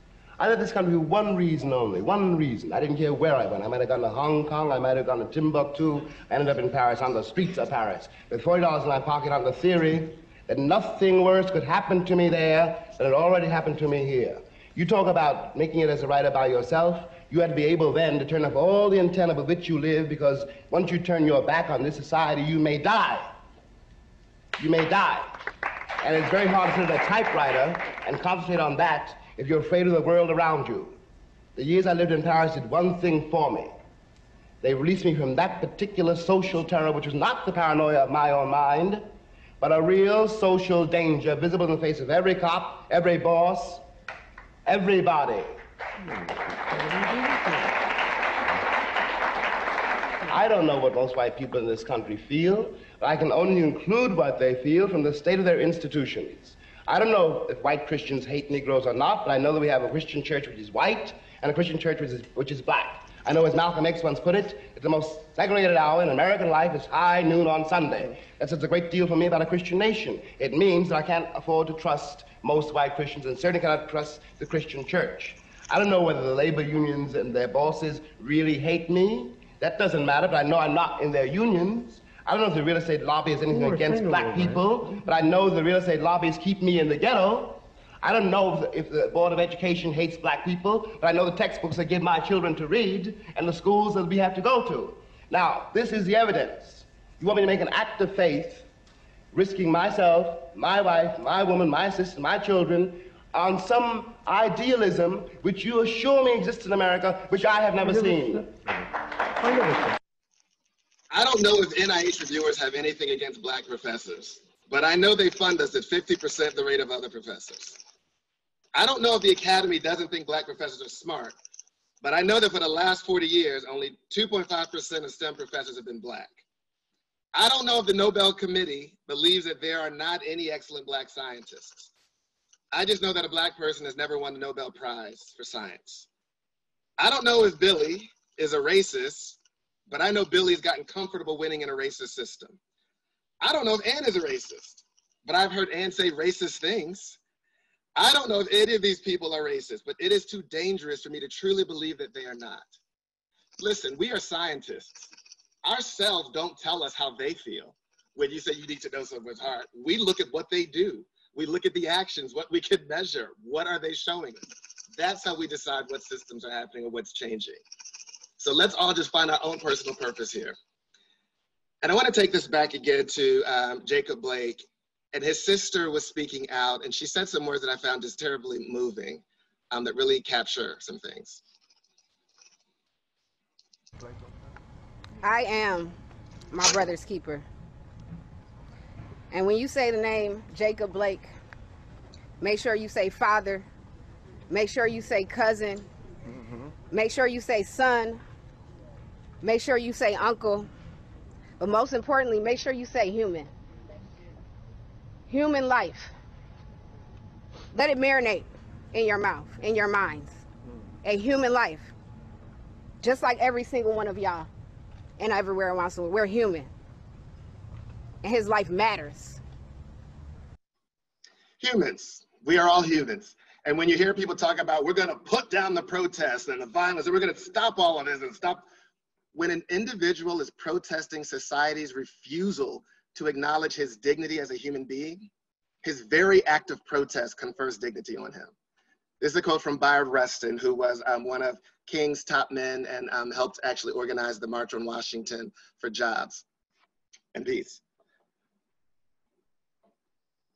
I left this country for one reason only, one reason. I didn't care where I went. I might have gone to Hong Kong, I might have gone to Timbuktu. I ended up in Paris, on the streets of Paris, with $40 in my pocket on the theory that nothing worse could happen to me there than it already happened to me here. You talk about making it as a writer by yourself. You had to be able then to turn off all the antenna with which you live, because once you turn your back on this society, you may die. You may die. And it's very hard to sit at a typewriter and concentrate on that if you're afraid of the world around you. The years I lived in Paris did one thing for me. They released me from that particular social terror, which was not the paranoia of my own mind, but a real social danger visible in the face of every cop, every boss, everybody. I don't know what most white people in this country feel, but I can only include what they feel from the state of their institutions. I don't know if white Christians hate Negroes or not, but I know that we have a Christian church which is white and a Christian church which is black. I know, as Malcolm X once put it, that the most segregated hour in American life is high noon on Sunday. That says a great deal for me about a Christian nation. It means that I can't afford to trust most white Christians, and certainly cannot trust the Christian church. I don't know whether the labor unions and their bosses really hate me. That doesn't matter, but I know I'm not in their unions. I don't know if the real estate lobby is anything against black people, but I know the real estate lobbies keep me in the ghetto. I don't know if the Board of Education hates black people, but I know the textbooks I give my children to read and the schools that we have to go to. Now, this is the evidence. You want me to make an act of faith, risking myself, my wife, my woman, my sister, my children, on some idealism which you assure me exists in America, which I have never seen. I don't know if NIH reviewers have anything against black professors, but I know they fund us at 50% the rate of other professors. I don't know if the Academy doesn't think black professors are smart, but I know that for the last 40 years, only 2.5% of STEM professors have been black. I don't know if the Nobel Committee believes that there are not any excellent black scientists. I just know that a black person has never won the Nobel Prize for science. I don't know if Billy is a racist, but I know Billy's gotten comfortable winning in a racist system. I don't know if Ann is a racist, but I've heard Ann say racist things. I don't know if any of these people are racist, but it is too dangerous for me to truly believe that they are not. Listen, we are scientists. Ourselves don't tell us how they feel. When you say you need to know someone's heart, we look at what they do. We look at the actions, what we can measure. What are they showing us? That's how we decide what systems are happening or what's changing. So let's all just find our own personal purpose here. And I want to take this back again to Jacob Blake, and his sister was speaking out, and she said some words that I found just terribly moving, that really capture some things. I am my brother's keeper. And when you say the name Jacob Blake, make sure you say father, make sure you say cousin, make sure you say son, make sure you say uncle, but most importantly, make sure you say human. Human life. Let it marinate in your mouth, in your minds. A human life. Just like every single one of y'all and everywhere else, we're human. And his life matters. Humans. We are all humans. And when you hear people talk about, we're going to put down the protests and the violence, and we're going to stop all of this and stop. When an individual is protesting society's refusal to acknowledge his dignity as a human being, his very act of protest confers dignity on him. This is a quote from Bayard Rustin, who was one of King's top men and helped actually organize the March on Washington for jobs and peace.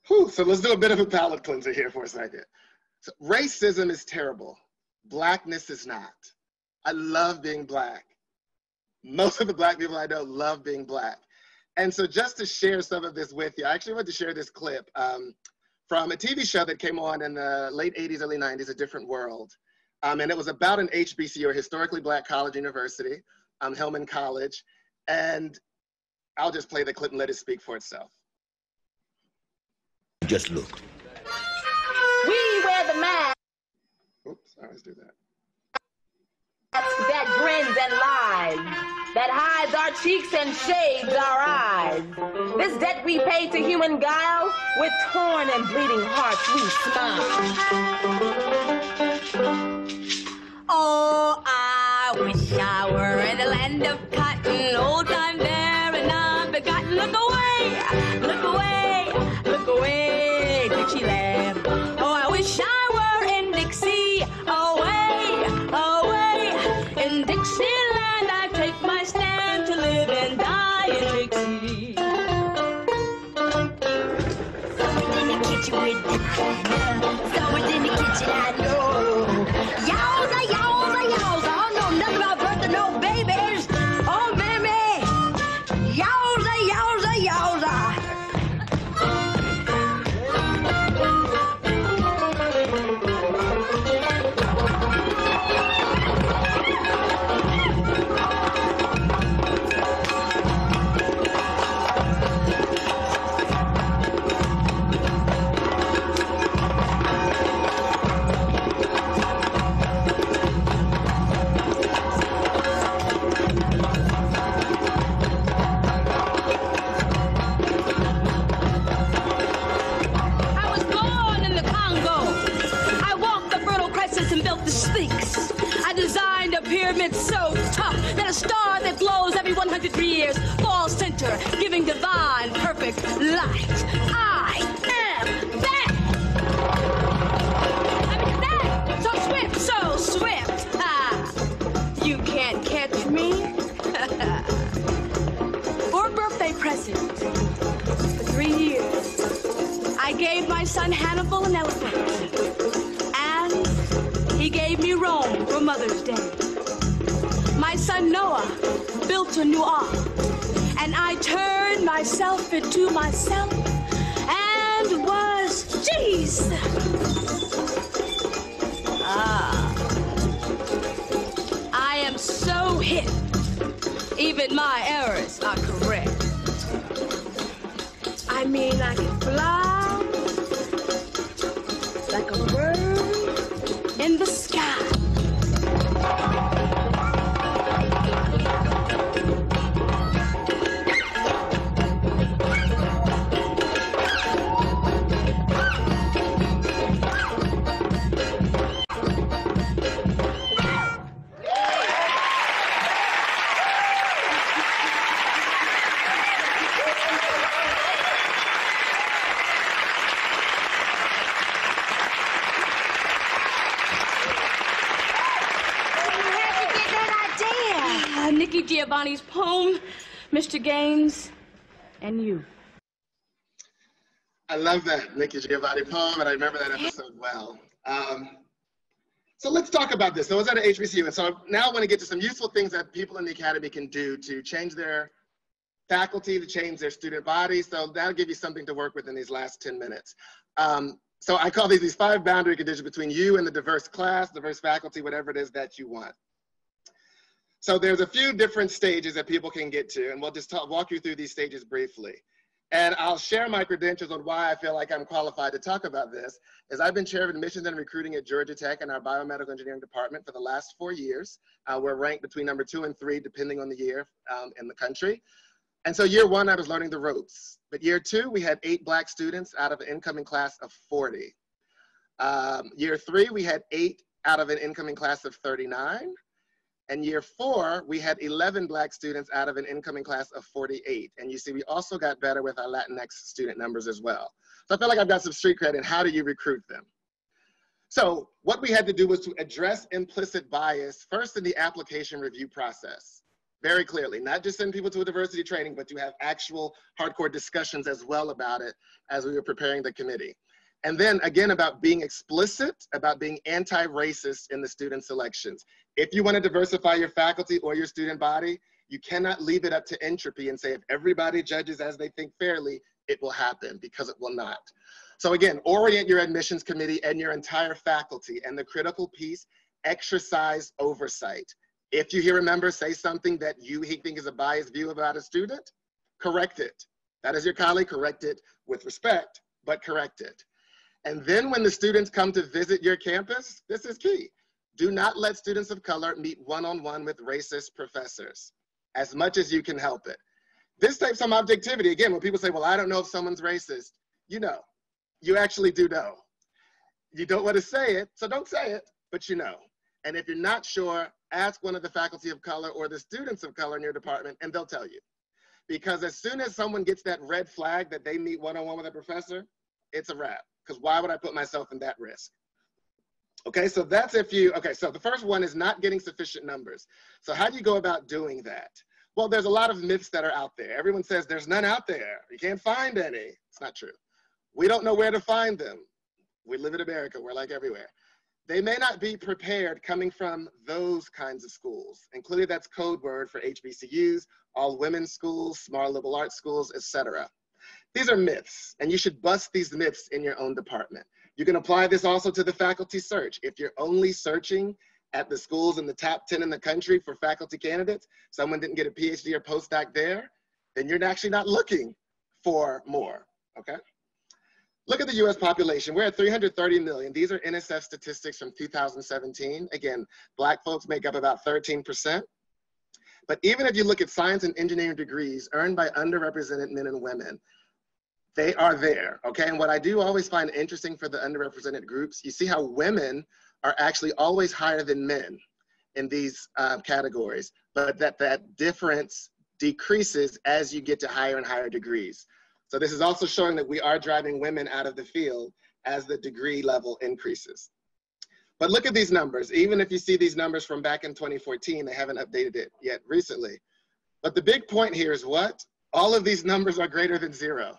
Whew, so let's do a bit of a palate cleanser here for a second. So, racism is terrible. Blackness is not. I love being Black. Most of the Black people I know love being Black. And so just to share some of this with you, I actually want to share this clip from a TV show that came on in the late 80s, early 90s, A Different World. And it was about an HBCU, or historically Black college university, Hillman College. And I'll just play the clip and let it speak for itself. Just look. We wear the mask. Oops, I always do that. That grins and lies, that hides our cheeks and shades our eyes. This debt we pay to human guile, with torn and bleeding hearts we smile. Oh, I wish I were in the land of cotton, old time there and unbegotten. Look away, look away, look away, Dixie land. Oh, I wish I were in Dixie, away, away. In Dixieland, I take my stand to live and die in Dixie. Somewhere in the kitchen with the corner, somewhere in the kitchen I know. Yowza, yowza, yowza, I don't know nothing about birth of no babies. Oh, baby, yowza, yowza, yowza. So tough that a star that glows every 103 years falls center, giving divine, perfect light. I am that. I mean, that. So swift, so swift. You can't catch me. For a birthday present, for 3 years, I gave my son Hannibal an elephant. And he gave me Rome for Mother's Day. My son Noah built a new ark, and I turned myself into myself and was Jesus. I am so hip, even my errors are correct. I mean, I can fly like a bird in the sky. Giovanni's poem, Mr. Gaines, and you. I love that Nikki Giovanni poem, and I remember that episode well. So let's talk about this. So I was at an HBCU, and so now I want to get to some useful things that people in the academy can do to change their faculty to change their student body. So that'll give you something to work with in these last 10 minutes. So I call these five boundary conditions between you and the diverse class, diverse faculty, whatever it is that you want. So there's a few different stages that people can get to, and we'll just walk you through these stages briefly. And I'll share my credentials on why I feel like I'm qualified to talk about this, is I've been chair of admissions and recruiting at Georgia Tech in our biomedical engineering department for the last 4 years. We're ranked between number 2 and 3, depending on the year in the country. And so year 1, I was learning the ropes. But year 2, we had 8 Black students out of an incoming class of 40. Year 3, we had 8 out of an incoming class of 39. And year 4, we had 11 Black students out of an incoming class of 48. And you see, we also got better with our Latinx student numbers as well. So I feel like I've got some street cred in how do you recruit them. So what we had to do was to address implicit bias first in the application review process, very clearly, not just send people to a diversity training, but to have actual hardcore discussions as well about it as we were preparing the committee. And then again, about being explicit, about being anti-racist in the student selections. If you want to diversify your faculty or your student body, you cannot leave it up to entropy and say, if everybody judges as they think fairly, it will happen, because it will not. So again, orient your admissions committee and your entire faculty. And the critical piece, exercise oversight. If you hear a member say something that you think is a biased view about a student, correct it. That is your colleague, correct it with respect, but correct it. And then when the students come to visit your campus, this is key. Do not let students of color meet one-on-one with racist professors, as much as you can help it. This takes some objectivity. Again, when people say, well, I don't know if someone's racist, you know, you actually do know. You don't want to say it, so don't say it, but you know. And if you're not sure, ask one of the faculty of color or the students of color in your department, and they'll tell you. Because as soon as someone gets that red flag that they meet one-on-one with a professor, it's a wrap. Because why would I put myself in that risk? Okay, so that's if you, okay, so the first one is not getting sufficient numbers. So how do you go about doing that? Well, there's a lot of myths that are out there. Everyone says there's none out there. You can't find any. It's not true. We don't know where to find them. We live in America. We're like everywhere. They may not be prepared coming from those kinds of schools. And clearly that's code word for HBCUs, all women's schools, small liberal arts schools, etc. These are myths, and you should bust these myths in your own department. You can apply this also to the faculty search. If you're only searching at the schools in the top 10 in the country for faculty candidates, someone didn't get a PhD or postdoc there, then you're actually not looking for more, okay? Look at the US population. We're at 330 million. These are NSF statistics from 2017. Again, Black folks make up about 13%. But even if you look at science and engineering degrees earned by underrepresented men and women, they are there, okay? And what I do always find interesting for the underrepresented groups, you see how women are actually always higher than men in these categories, but that difference decreases as you get to higher and higher degrees. So this is also showing that we are driving women out of the field as the degree level increases. But look at these numbers. Even if you see these numbers from back in 2014, they haven't updated it yet recently. But the big point here is what? All of these numbers are greater than 0.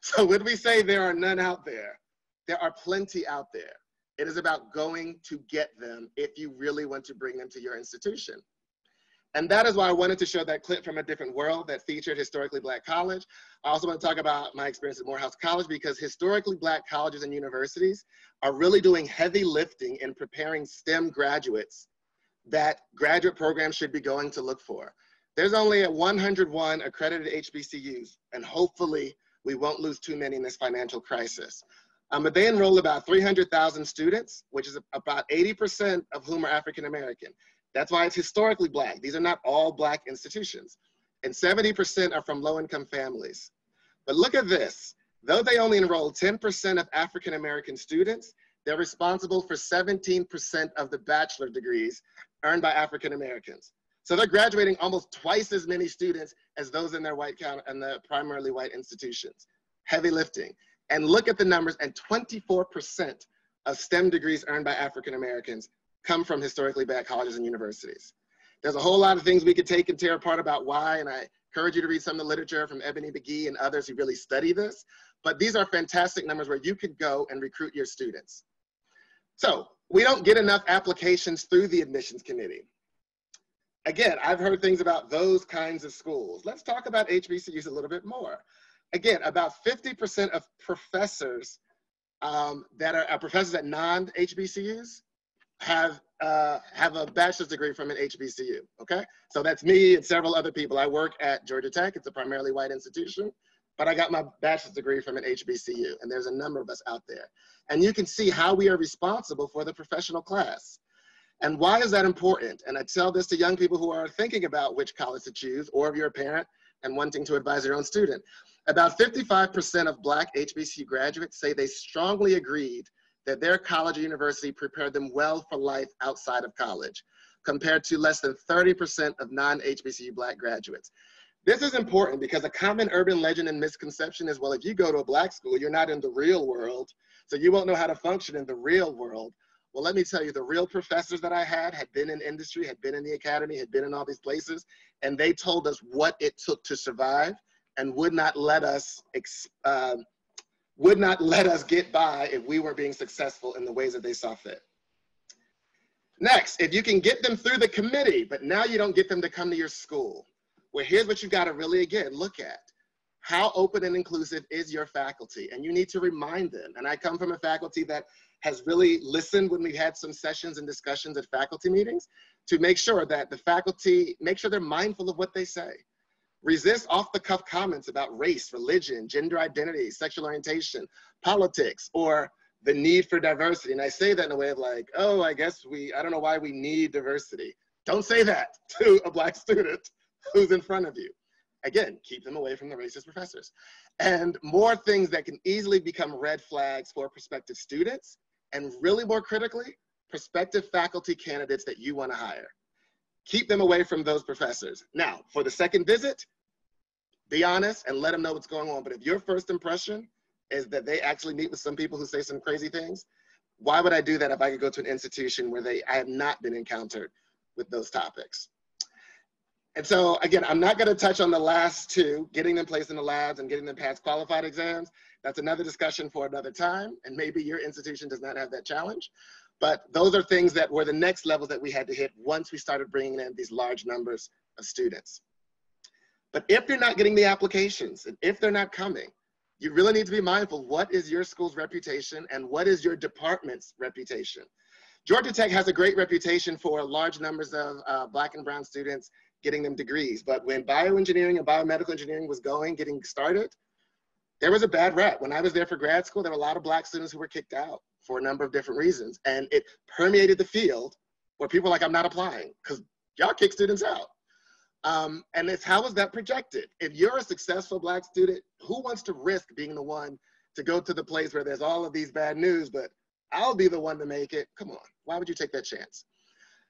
So when we say there are none out there, there are plenty out there. It is about going to get them if you really want to bring them to your institution. And that is why I wanted to show that clip from A Different World that featured historically Black college. I also want to talk about my experience at Morehouse College, because historically Black colleges and universities are really doing heavy lifting in preparing STEM graduates that graduate programs should be going to look for. There's only 101 accredited HBCUs, and hopefully we won't lose too many in this financial crisis. But they enroll about 300,000 students, which is about 80% of whom are African-American. That's why it's historically Black. These are not all Black institutions. And 70% are from low-income families. But look at this. Though they only enroll 10% of African-American students, they're responsible for 17% of the bachelor degrees earned by African-Americans. So they're graduating almost twice as many students as those in their white count and the primarily white institutions. Heavy lifting. And look at the numbers, and 24% of STEM degrees earned by African-Americans come from historically Black colleges and universities. There's a whole lot of things we could take and tear apart about why, and I encourage you to read some of the literature from Ebony McGee and others who really study this, but these are fantastic numbers where you could go and recruit your students. So we don't get enough applications through the admissions committee. Again, I've heard things about those kinds of schools. Let's talk about HBCUs a little bit more. Again, about 50% of professors professors at non-HBCUs have a bachelor's degree from an HBCU, okay? So that's me and several other people. I work at Georgia Tech. It's a primarily white institution, but I got my bachelor's degree from an HBCU, and there's a number of us out there. And you can see how we are responsible for the professional class. And why is that important? And I tell this to young people who are thinking about which college to choose, or if you're a parent and wanting to advise your own student. About 55% of Black HBCU graduates say they strongly agreed that their college or university prepared them well for life outside of college, compared to less than 30% of non-HBCU Black graduates. This is important because a common urban legend and misconception is, well, if you go to a Black school, you're not in the real world, so you won't know how to function in the real world. Well, let me tell you, the real professors that I had been in industry, had been in the academy, had been in all these places, and they told us what it took to survive and would not let us get by if we were being successful in the ways that they saw fit. Next, if you can get them through the committee, but now you don't get them to come to your school. Well, here's what you've got to really, again, look at. How open and inclusive is your faculty? And you need to remind them. And I come from a faculty that has really listened when we've had some sessions and discussions at faculty meetings to make sure that the faculty, make sure they're mindful of what they say. Resist off-the-cuff comments about race, religion, gender identity, sexual orientation, politics, or the need for diversity. And I say that in a way of like, oh, I don't know why we need diversity. Don't say that to a Black student who's in front of you. Again, keep them away from the racist professors. And more things that can easily become red flags for prospective students, and really more critically, prospective faculty candidates that you want to hire. Keep them away from those professors. Now, for the second visit, be honest and let them know what's going on. But if your first impression is that they actually meet with some people who say some crazy things, why would I do that if I could go to an institution where I have not been encountered with those topics? And so, again, I'm not going to touch on the last two, getting them placed in the labs and getting them past qualified exams. That's another discussion for another time, and maybe your institution does not have that challenge. But those are things that were the next levels that we had to hit once we started bringing in these large numbers of students. But if they're not getting the applications, and if they're not coming, you really need to be mindful, what is your school's reputation and what is your department's reputation? Georgia Tech has a great reputation for large numbers of Black and brown students getting them degrees. But when bioengineering and biomedical engineering was getting started, there was a bad rap. When I was there for grad school, there were a lot of Black students who were kicked out for a number of different reasons. And it permeated the field where people were like, I'm not applying because y'all kick students out. And it's, how is that projected? If you're a successful Black student, who wants to risk being the one to go to the place where there's all of these bad news, but I'll be the one to make it? Come on, why would you take that chance?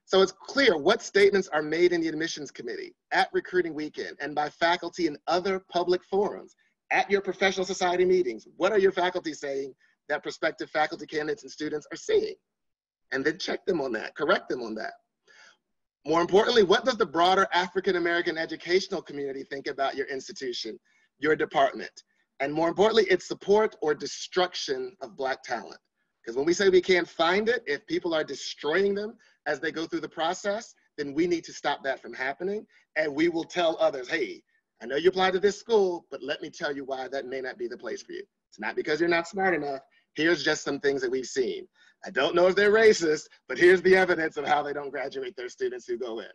So it's clear what statements are made in the admissions committee, at recruiting weekend, and by faculty in other public forums, at your professional society meetings. What are your faculty saying that prospective faculty candidates and students are seeing? And then check them on that, correct them on that. More importantly, what does the broader African-American educational community think about your institution, your department? And more importantly, its support or destruction of Black talent. Because when we say we can't find it, if people are destroying them as they go through the process, then we need to stop that from happening. And we will tell others, hey, I know you applied to this school, but let me tell you why that may not be the place for you. It's not because you're not smart enough. Here's just some things that we've seen. I don't know if they're racist, but here's the evidence of how they don't graduate their students who go in.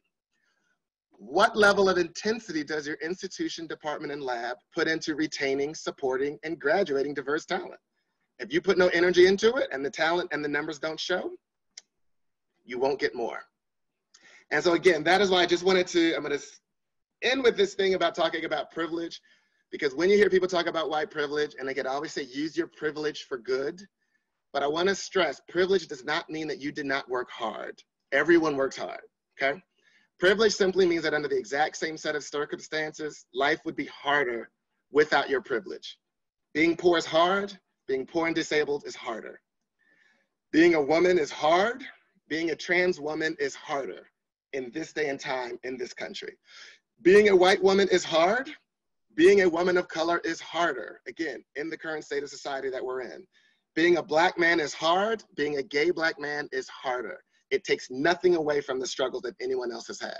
What level of intensity does your institution, department, and lab put into retaining, supporting, and graduating diverse talent? If you put no energy into it and the talent and the numbers don't show, you won't get more. And so again, that is why I just wanted to, I'm going to end with this thing about talking about privilege, because when you hear people talk about white privilege, and again, I always say, use your privilege for good, but I want to stress, privilege does not mean that you did not work hard. Everyone works hard, okay? Privilege simply means that under the exact same set of circumstances, life would be harder without your privilege. Being poor is hard, being poor and disabled is harder. Being a woman is hard, being a trans woman is harder in this day and time in this country. Being a white woman is hard. Being a woman of color is harder, again, in the current state of society that we're in. Being a Black man is hard. Being a gay Black man is harder. It takes nothing away from the struggles that anyone else has had.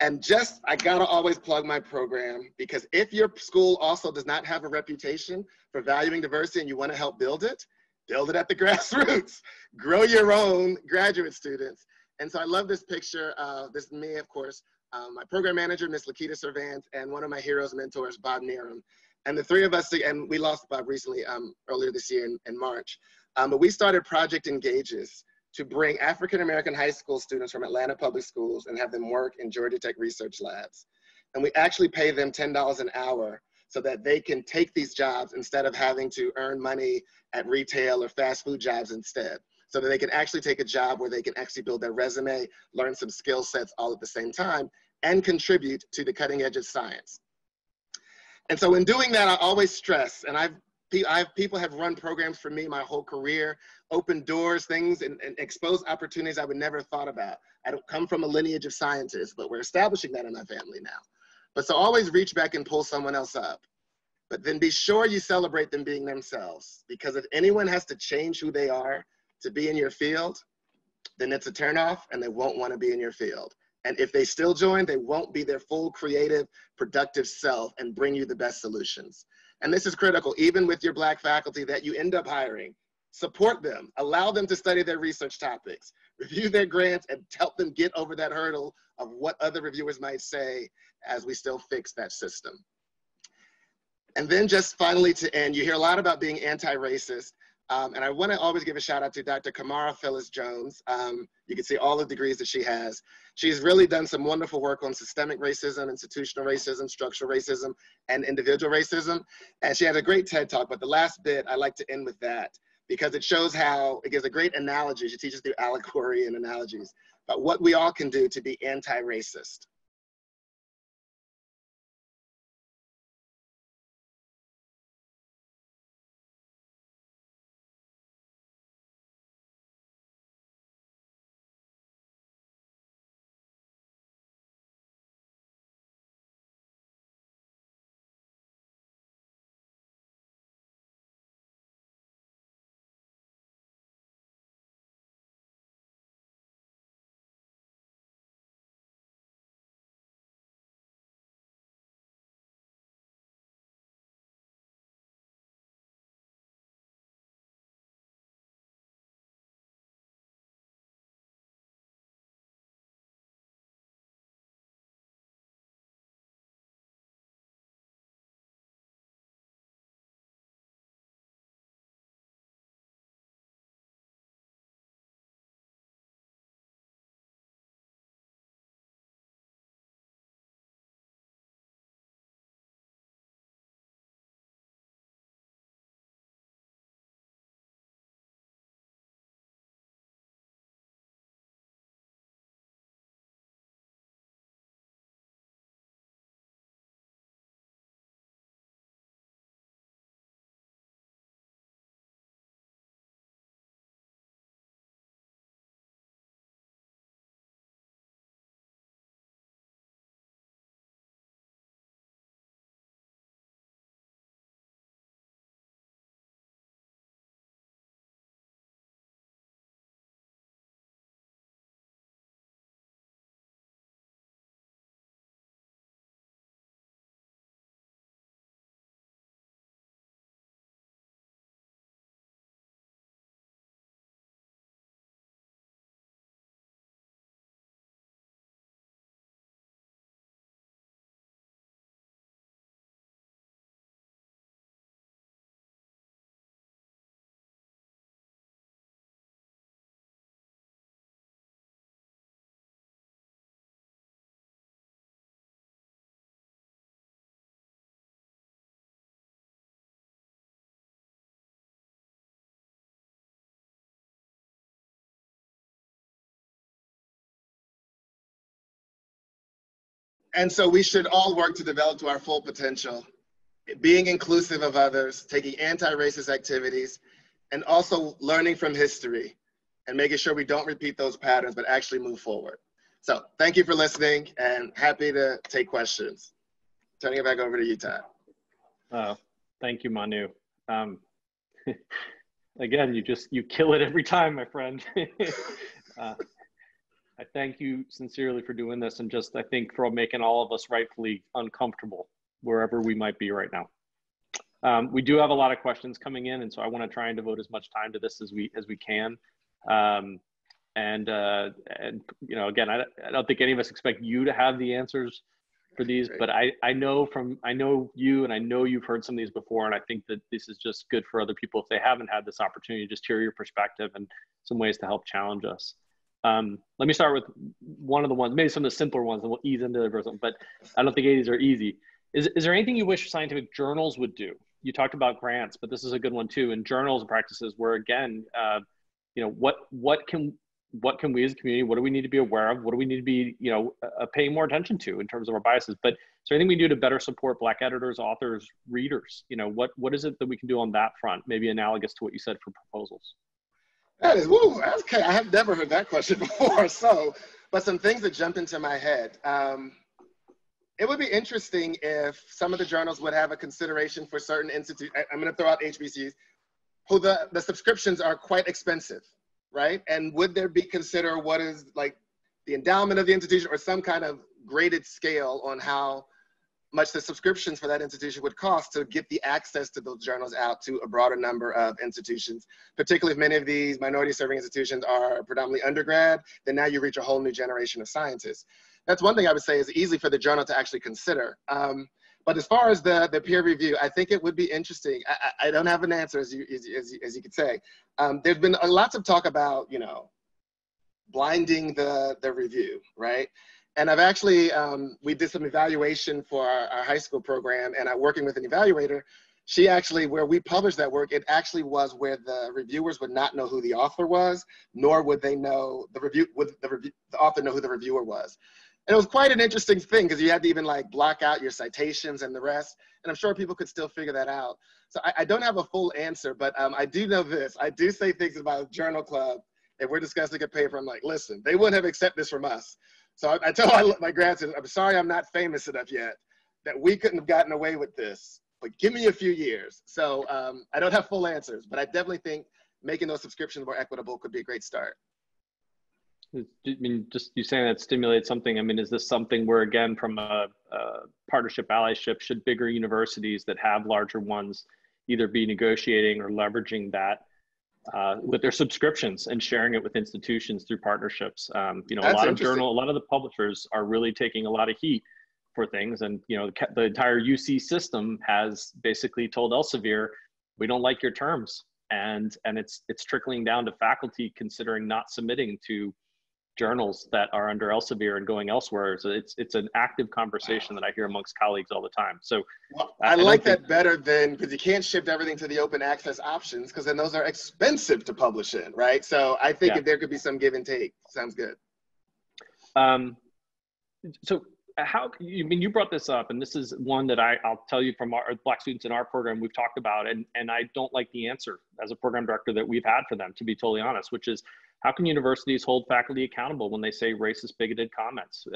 And just, I gotta always plug my program, because if your school also does not have a reputation for valuing diversity and you wanna help build it at the grassroots. Grow your own graduate students. And so I love this picture. This is me, of course, my program manager, Ms. Lakita Servant, and one of my heroes, mentors, Bob Nerum. And the three of us, and we lost Bob recently, earlier this year in March, but we started Project ENGAGES to bring African-American high school students from Atlanta public schools and have them work in Georgia Tech research labs. And we actually pay them $10 an hour so that they can take these jobs instead of having to earn money at retail or fast food jobs instead, so that they can actually take a job where they can actually build their resume, learn some skill sets all at the same time, and contribute to the cutting edge of science. And so in doing that, I always stress, and people have run programs for me my whole career, opened doors, things, and exposed opportunities I would never have thought about. I don't come from a lineage of scientists, but we're establishing that in my family now. But so always reach back and pull someone else up. But then be sure you celebrate them being themselves, because if anyone has to change who they are to be in your field, then it's a turnoff and they won't want to be in your field. And if they still join, they won't be their full creative, productive self and bring you the best solutions. And this is critical, even with your Black faculty that you end up hiring. Support them, allow them to study their research topics, review their grants, and help them get over that hurdle of what other reviewers might say as we still fix that system. And then just finally to end, you hear a lot about being anti-racist. And I want to always give a shout out to Dr. Kamara Phyllis Jones. You can see all the degrees that she has. She's really done some wonderful work on systemic racism, institutional racism, structural racism, and individual racism. And she has a great TED Talk, but the last bit, I like to end with that because it shows how, it gives a great analogy. She teaches through allegory and analogies, but what we all can do to be anti-racist. And so we should all work to develop to our full potential, being inclusive of others, taking anti-racist activities, and also learning from history and making sure we don't repeat those patterns, but actually move forward. So thank you for listening and happy to take questions. Turning it back over to you, Todd. Thank you, Manu. Again, you kill it every time, my friend. I thank you sincerely for doing this and just, I think, for making all of us rightfully uncomfortable wherever we might be right now. We do have a lot of questions coming in, and so I want to try and devote as much time to this as we can. And you know, again, I don't think any of us expect you to have the answers for these, but I know you, and I know you've heard some of these before, and I think that this is just good for other people if they haven't had this opportunity, just hear your perspective and some ways to help challenge us. Let me start with one of the ones, maybe some of the simpler ones, and we'll ease into the version, but I don't think these are easy. Is there anything you wish scientific journals would do? You talked about grants, but this is a good one too. In journals and practices, where again, you know, what can we as a community, what do we need to be aware of? What do we need to be, you know, paying more attention to in terms of our biases? But so anything we do to better support Black editors, authors, readers, you know, what is it that we can do on that front? Maybe analogous to what you said for proposals. That is, woo, okay. I have never heard that question before. So, but some things that jumped into my head. It would be interesting if some of the journals would have a consideration for certain institutes. I'm going to throw out HBCUs, who the subscriptions are quite expensive, right? And would there be consider what is like the endowment of the institution or some kind of graded scale on how much the subscriptions for that institution would cost to get the access to those journals out to a broader number of institutions, particularly if many of these minority serving institutions are predominantly undergrad, then now you reach a whole new generation of scientists. That's one thing I would say is easy for the journal to actually consider. But as far as the peer review, I think it would be interesting. I don't have an answer, as you could say. There's been lots of talk about, you know, blinding the review, right? And I've actually, we did some evaluation for our high school program, and I'm working with an evaluator. She actually, where we published that work, it actually was where the reviewers would not know who the author was, nor would they know the author know who the reviewer was. And it was quite an interesting thing because you had to even like block out your citations and the rest. And I'm sure people could still figure that out. So I don't have a full answer, but I do know this. I do say things about journal club. If we're discussing a paper, I'm like, listen, they wouldn't have accepted this from us. So I tell my grads, I'm sorry I'm not famous enough yet that we couldn't have gotten away with this, but give me a few years. So I don't have full answers, but I definitely think making those subscriptions more equitable could be a great start. I mean, just you saying that stimulates something. I mean, is this something where, again, from a partnership allyship, should bigger universities that have larger ones either be negotiating or leveraging that with their subscriptions and sharing it with institutions through partnerships? You know, a lot of the publishers are really taking a lot of heat for things. And, you know, the entire UC system has basically told Elsevier, we don't like your terms. And it's trickling down to faculty considering not submitting to journals that are under Elsevier and going elsewhere. So it's an active conversation that I hear amongst colleagues all the time. So well, I like that better than, because you can't shift everything to the open access options because then those are expensive to publish in, right? So I think if there could be some give and take, sounds good. So how, I mean, you brought this up, and this is one that I'll tell you from our Black students in our program we've talked about, and I don't like the answer as a program director that we've had for them, to be totally honest, which is, how can universities hold faculty accountable when they say racist, bigoted comments?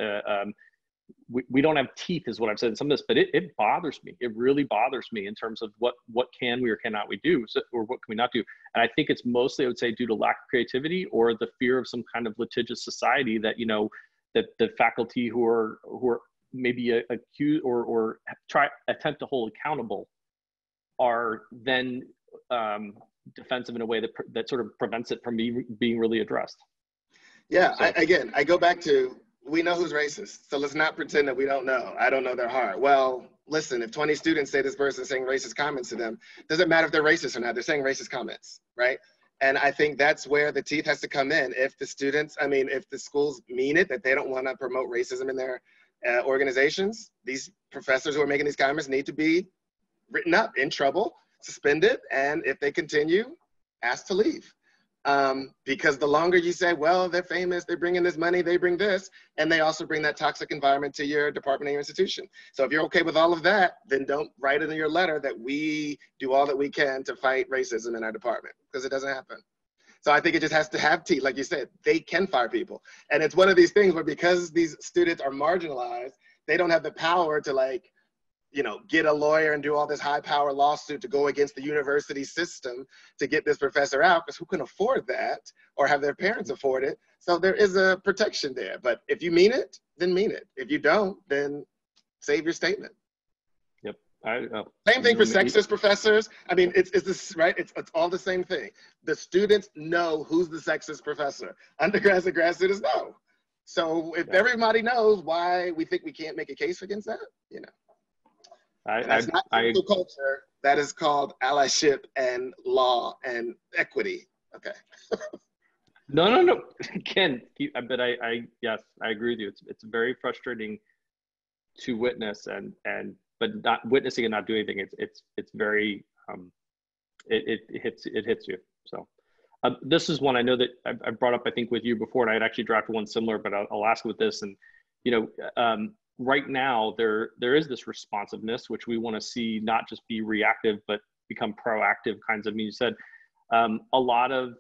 We don't have teeth is what I've said in some of this, but it bothers me. It really bothers me in terms of what can we or cannot we do, or what can we not do? And I think it's mostly, I would say, due to lack of creativity or the fear of some kind of litigious society that, you know, that the faculty who are maybe accused or attempt to hold accountable are then defensive in a way that sort of prevents it from being really addressed. Yeah, so. I go back to, we know who's racist, so let's not pretend that we don't know. I don't know their heart. Well, listen, if 20 students say this person is saying racist comments to them, doesn't matter if they're racist or not, they're saying racist comments, right? And I think that's where the teeth has to come in. If the students, I mean, if the schools mean it, that they don't want to promote racism in their organizations, these professors who are making these comments need to be written up, in trouble, suspended, and if they continue, asked to leave. Because the longer you say, well, they're famous, they bring in this money, they bring this, and they also bring that toxic environment to your department and your institution. So if you're okay with all of that, then don't write it in your letter that we do all that we can to fight racism in our department, because it doesn't happen. So I think it just has to have teeth, like you said, they can fire people. And it's one of these things where because these students are marginalized, they don't have the power to like you know, get a lawyer and do all this high power lawsuit to go against the university system to get this professor out, because who can afford that or have their parents afford it? So there is a protection there, but if you mean it, then mean it. If you don't, then save your statement. Yep. Same thing for sexist professors. I mean, it's this, right? It's all the same thing. The students know who's the sexist professor. Undergrads and grad students know. So if everybody knows why we think we can't make a case against that, you know. That's not culture. That is called allyship and law and equity. Okay. No. Ken, but yes, I agree with you. It's very frustrating to witness, but not witnessing and not doing anything. It's very it hits you. So this is one I know that I brought up, I think, with you before, and I had actually drafted one similar, but I'll ask with this. And you know, right now there is this responsiveness which we want to see not just be reactive but become proactive kinds of. I mean, you said a lot of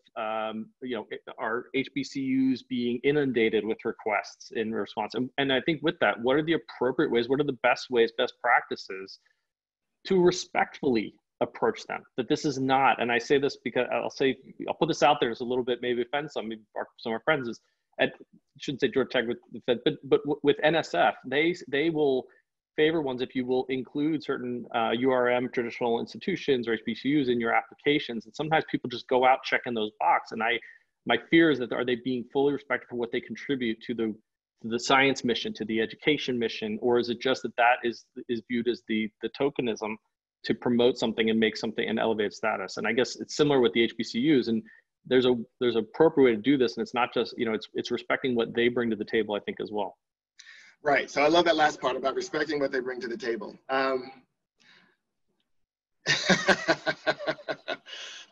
you know, our HBCUs being inundated with requests in response, and I think with that, what are the appropriate ways? What are the best ways, best practices to respectfully approach them? That this is not, and I say this because I'll put this out there as a little bit, maybe offend some of our friends. I shouldn't say Georgia Tech with the Fed, but with NSF, they will favor ones if you will include certain URM traditional institutions or HBCUs in your applications. And sometimes people just go out checking those boxes. And my fear is that are they being fully respected for what they contribute to the science mission, to the education mission, or is it just that is viewed as the tokenism to promote something and make something and elevate status? And I guess it's similar with the HBCUs, and there's an appropriate way to do this, and it's not just, you know, it's respecting what they bring to the table, I think, as well. Right, so I love that last part about respecting what they bring to the table. Oh,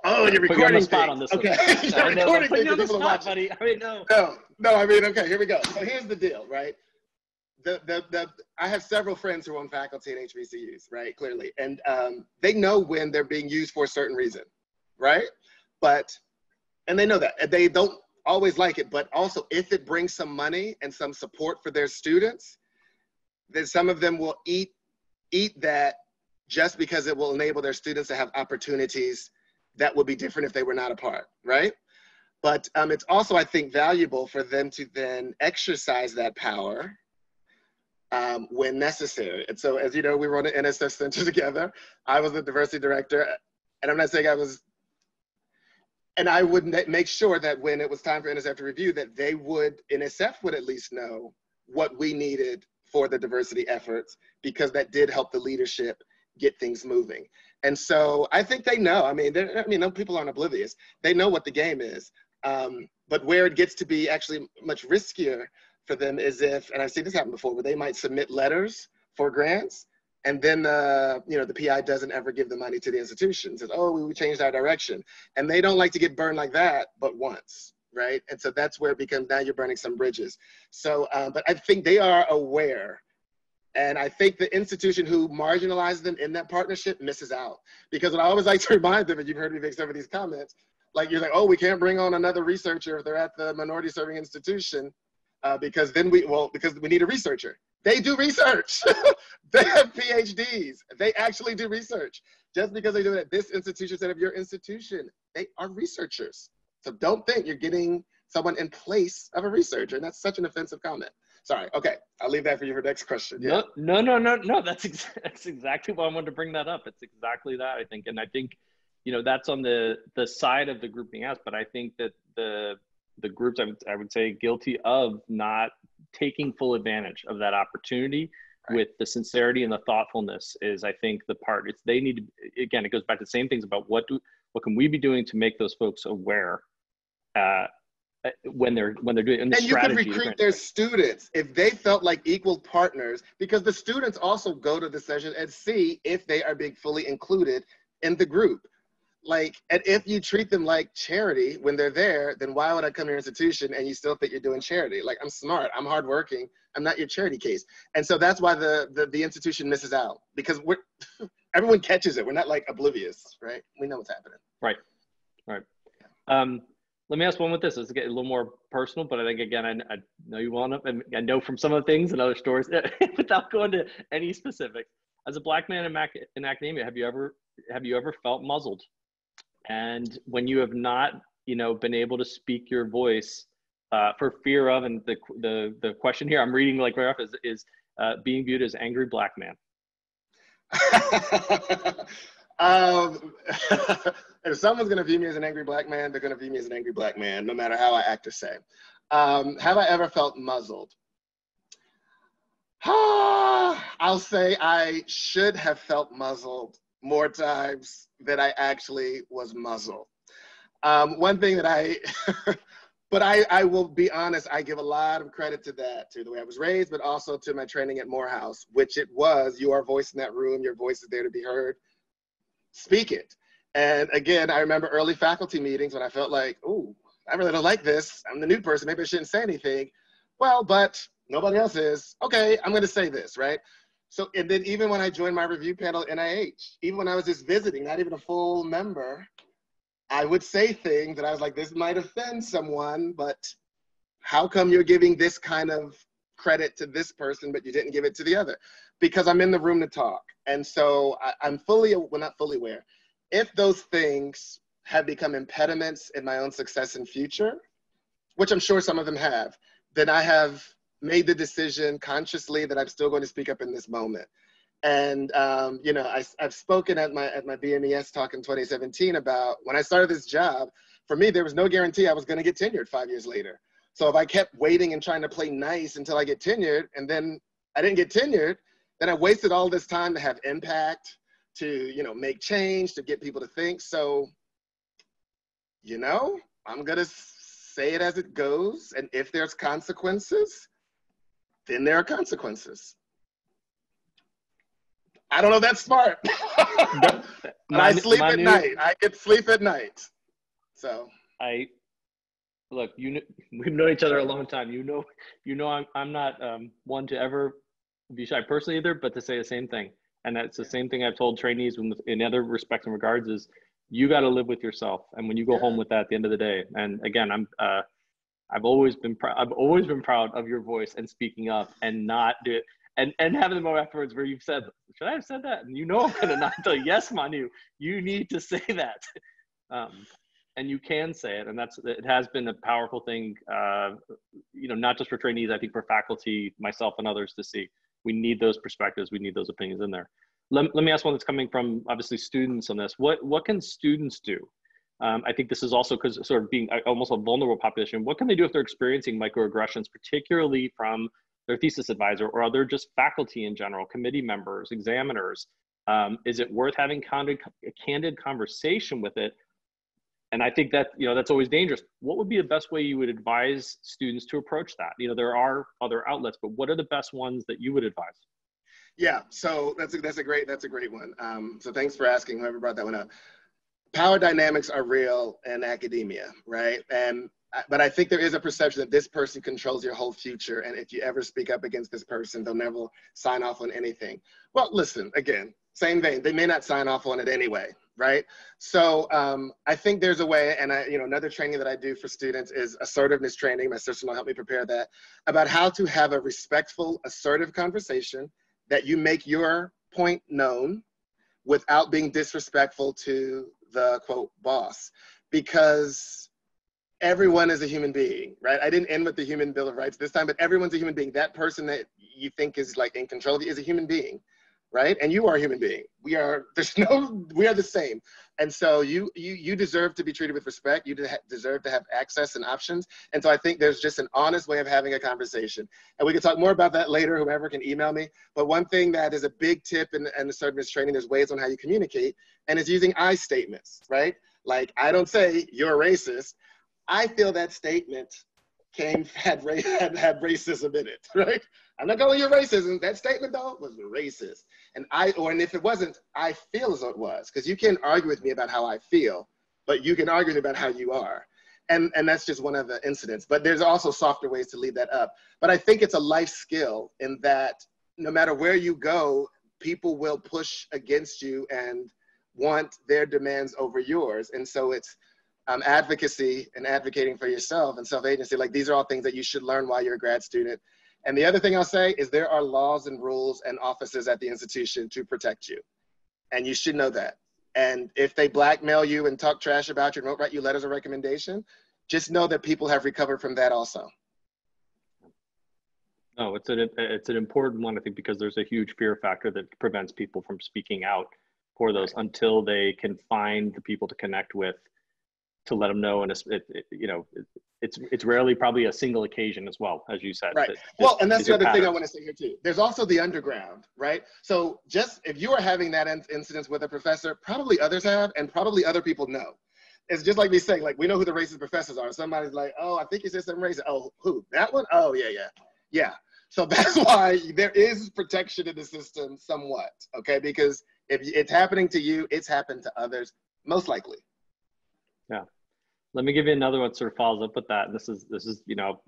you're recording. Put you on the spot on this one. Okay. You're recording things that people are watching. Buddy. I mean, no, I mean, okay, here we go. So here's the deal, right? I have several friends who are on faculty at HBCUs, right, clearly, and they know when they're being used for a certain reason, right? And they know that. They don't always like it, but also if it brings some money and some support for their students, then some of them will eat that just because it will enable their students to have opportunities that would be different if they were not a part, right? But it's also, I think, valuable for them to then exercise that power when necessary. And so, as you know, we were on an NSF Center together. I was the diversity director, and I'm not saying I was. And I would make sure that when it was time for NSF to review, that NSF would at least know what we needed for the diversity efforts, because that did help the leadership get things moving. And so I think they know. I mean, people aren't oblivious. They know what the game is. But where it gets to be actually much riskier for them is if, and I've seen this happen before, where they might submit letters for grants, and then the PI doesn't ever give the money to the institution. Says, oh, we changed our direction. And they don't like to get burned like that, but once, right? And so that's where it becomes, now you're burning some bridges. So, but I think they are aware. And I think the institution who marginalizes them in that partnership misses out. Because what I always like to remind them, and you've heard me make some of these comments, like you're like, oh, we can't bring on another researcher if they're at the minority serving institution, because we need a researcher. They do research. They have PhDs. They actually do research. Just because they do it at this institution instead of your institution, they are researchers. So don't think you're getting someone in place of a researcher. And that's such an offensive comment. Sorry. Okay. I'll leave that for you for next question. Yeah. No. That's exactly why I wanted to bring that up. It's exactly that, I think. And I think, you know, that's on the side of the group being asked, but I think that the groups I would say guilty of not taking full advantage of that opportunity, right, with the sincerity and the thoughtfulness is, I think, the part. It's they need to, again, it goes back to the same things about what can we be doing to make those folks aware when they're doing. And you can recruit their students if they felt like equal partners, because the students also go to the session and see if they are being fully included in the group. Like, and if you treat them like charity when they're there, then why would I come to your institution and you still think you're doing charity? Like, I'm smart, I'm hardworking, I'm not your charity case. And so that's why the institution misses out, because everyone catches it. We're not like oblivious, right? We know what's happening. Right. Let me ask one with this. Let's get a little more personal, but I think, again, I know you well enough, and I know from some of the things and other stories without going to any specifics. as a black man in academia, have you ever felt muzzled? And when you have not, been able to speak your voice for fear of, and the question here I'm reading like right off is being viewed as angry black man. If someone's going to view me as an angry black man, they're going to view me as an angry black man, no matter how I act or say. Have I ever felt muzzled? I'll say I should have felt muzzled more times than I actually was muzzled. One thing that I will be honest, I give a lot of credit to that, to the way I was raised, but also to my training at Morehouse, which it was, you are voice in that room, your voice is there to be heard, speak it. And again, I remember early faculty meetings when I felt like, ooh, I really don't like this, I'm the new person, maybe I shouldn't say anything. Well, but nobody else is, okay, I'm gonna say this, right? So, and then even when I joined my review panel at NIH, even when I was just visiting, not even a full member, I would say things that I was like, this might offend someone, but how come you're giving this kind of credit to this person, but you didn't give it to the other? Because I'm in the room to talk. And so I'm fully, well, not fully aware. If those things have become impediments in my own success in future, which I'm sure some of them have, then I have made the decision consciously that I'm still going to speak up in this moment. And, I've spoken at my BMES talk in 2017 about when I started this job, for me, there was no guarantee I was going to get tenured 5 years later. So if I kept waiting and trying to play nice until I get tenured, and then I didn't get tenured, then I wasted all this time to have impact, to, make change, to get people to think. So, I'm going to say it as it goes. And if there's consequences, then there are consequences. I don't know if that's smart. But I sleep at night. I get sleep at night. So look, we've known each other a long time. I'm not one to ever be shy personally either, but to say the same thing. And that's the same thing I've told trainees in other respects and regards is you got to live with yourself. And when you go home with that at the end of the day, and again, I've always been proud of your voice and speaking up and not do it. And having the moment afterwards where you've said, should I have said that? And I'm going to not tell you, yes, Manu, you need to say that. And you can say it. And it has been a powerful thing, not just for trainees, I think for faculty, myself and others to see. We need those perspectives. We need those opinions in there. Let me ask one that's coming from obviously students on this. What can students do? I think this is also because sort of being almost a vulnerable population. What can they do if they're experiencing microaggressions, particularly from their thesis advisor or other just faculty in general, committee members, examiners? Is it worth having a candid conversation with it? And I think that, that's always dangerous. What would be the best way you would advise students to approach that? There are other outlets, but what are the best ones that you would advise? Yeah, so that's a great one. So thanks for asking, whoever brought that one up. Power dynamics are real in academia, right? But I think there is a perception that this person controls your whole future. And if you ever speak up against this person, they'll never sign off on anything. Well, listen, again, same vein, they may not sign off on it anyway, right? So I think there's a way, and another training that I do for students is assertiveness training. My sister will help me prepare that, about how to have a respectful, assertive conversation that you make your point known without being disrespectful to the, quote, boss. Because everyone is a human being, right? I didn't end with the Human Bill of Rights this time, but everyone's a human being. That person that you think is like in control of you is a human being, right? And you are a human being. We are the same. And so you deserve to be treated with respect. You deserve to have access and options. And so I think there's just an honest way of having a conversation. And we can talk more about that later, whoever can email me. But one thing that is a big tip in the assertiveness training, there's ways on how you communicate, and it's using I statements, right? Like, I don't say you're racist. I feel that statement had racism in it, right? I'm not calling you racism. That statement though was racist. And if it wasn't, I feel as though it was, because you can't argue with me about how I feel, but you can argue about how you are. And that's just one of the incidents, but there's also softer ways to lead that up. But I think it's a life skill in that no matter where you go, people will push against you and want their demands over yours. And so it's, advocacy and advocating for yourself and self-agency, like these are all things that you should learn while you're a grad student. And the other thing I'll say is there are laws and rules and offices at the institution to protect you. And you should know that. And if they blackmail you and talk trash about you and won't write you letters of recommendation, just know that people have recovered from that also. No, it's an important one, I think, because there's a huge fear factor that prevents people from speaking out for those until they can find the people to connect with, to let them know. And it's rarely probably a single occasion as well, as you said. Right. Well, and that's the other thing I want to say here too. There's also the underground, right? So just if you are having that incidence with a professor, probably others have, and probably other people know. It's just like me saying, like, we know who the racist professors are. Somebody's like, oh, I think you said something racist. Oh, who? That one? Oh, yeah, yeah, yeah. So that's why there is protection in the system somewhat, okay? Because if it's happening to you, it's happened to others, most likely. Yeah. Let me give you another one that sort of follows up with that. This is you know,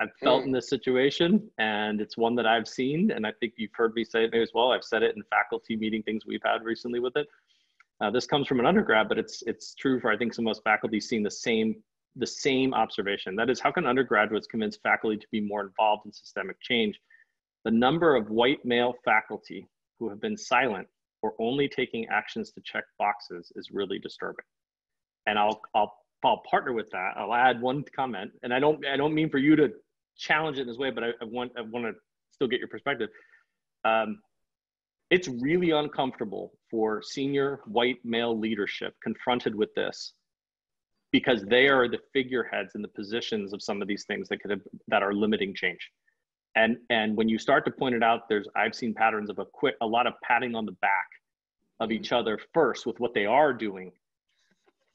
I've felt in this situation, and it's one that I've seen, and I think you've heard me say it as well. I've said it in faculty meeting things we've had recently with it. This comes from an undergrad, but it's true for, I think, some of us faculty seeing the same observation. That is, how can undergraduates convince faculty to be more involved in systemic change? The number of white male faculty who have been silent or only taking actions to check boxes is really disturbing. And I'll partner with that. I'll add one comment, and I don't mean for you to challenge it in this way, but I want to still get your perspective. It's really uncomfortable for senior white male leadership confronted with this, because they are the figureheads and the positions of some of these things that are limiting change. And when you start to point it out, I've seen patterns of a lot of patting on the back of each other first with what they are doing.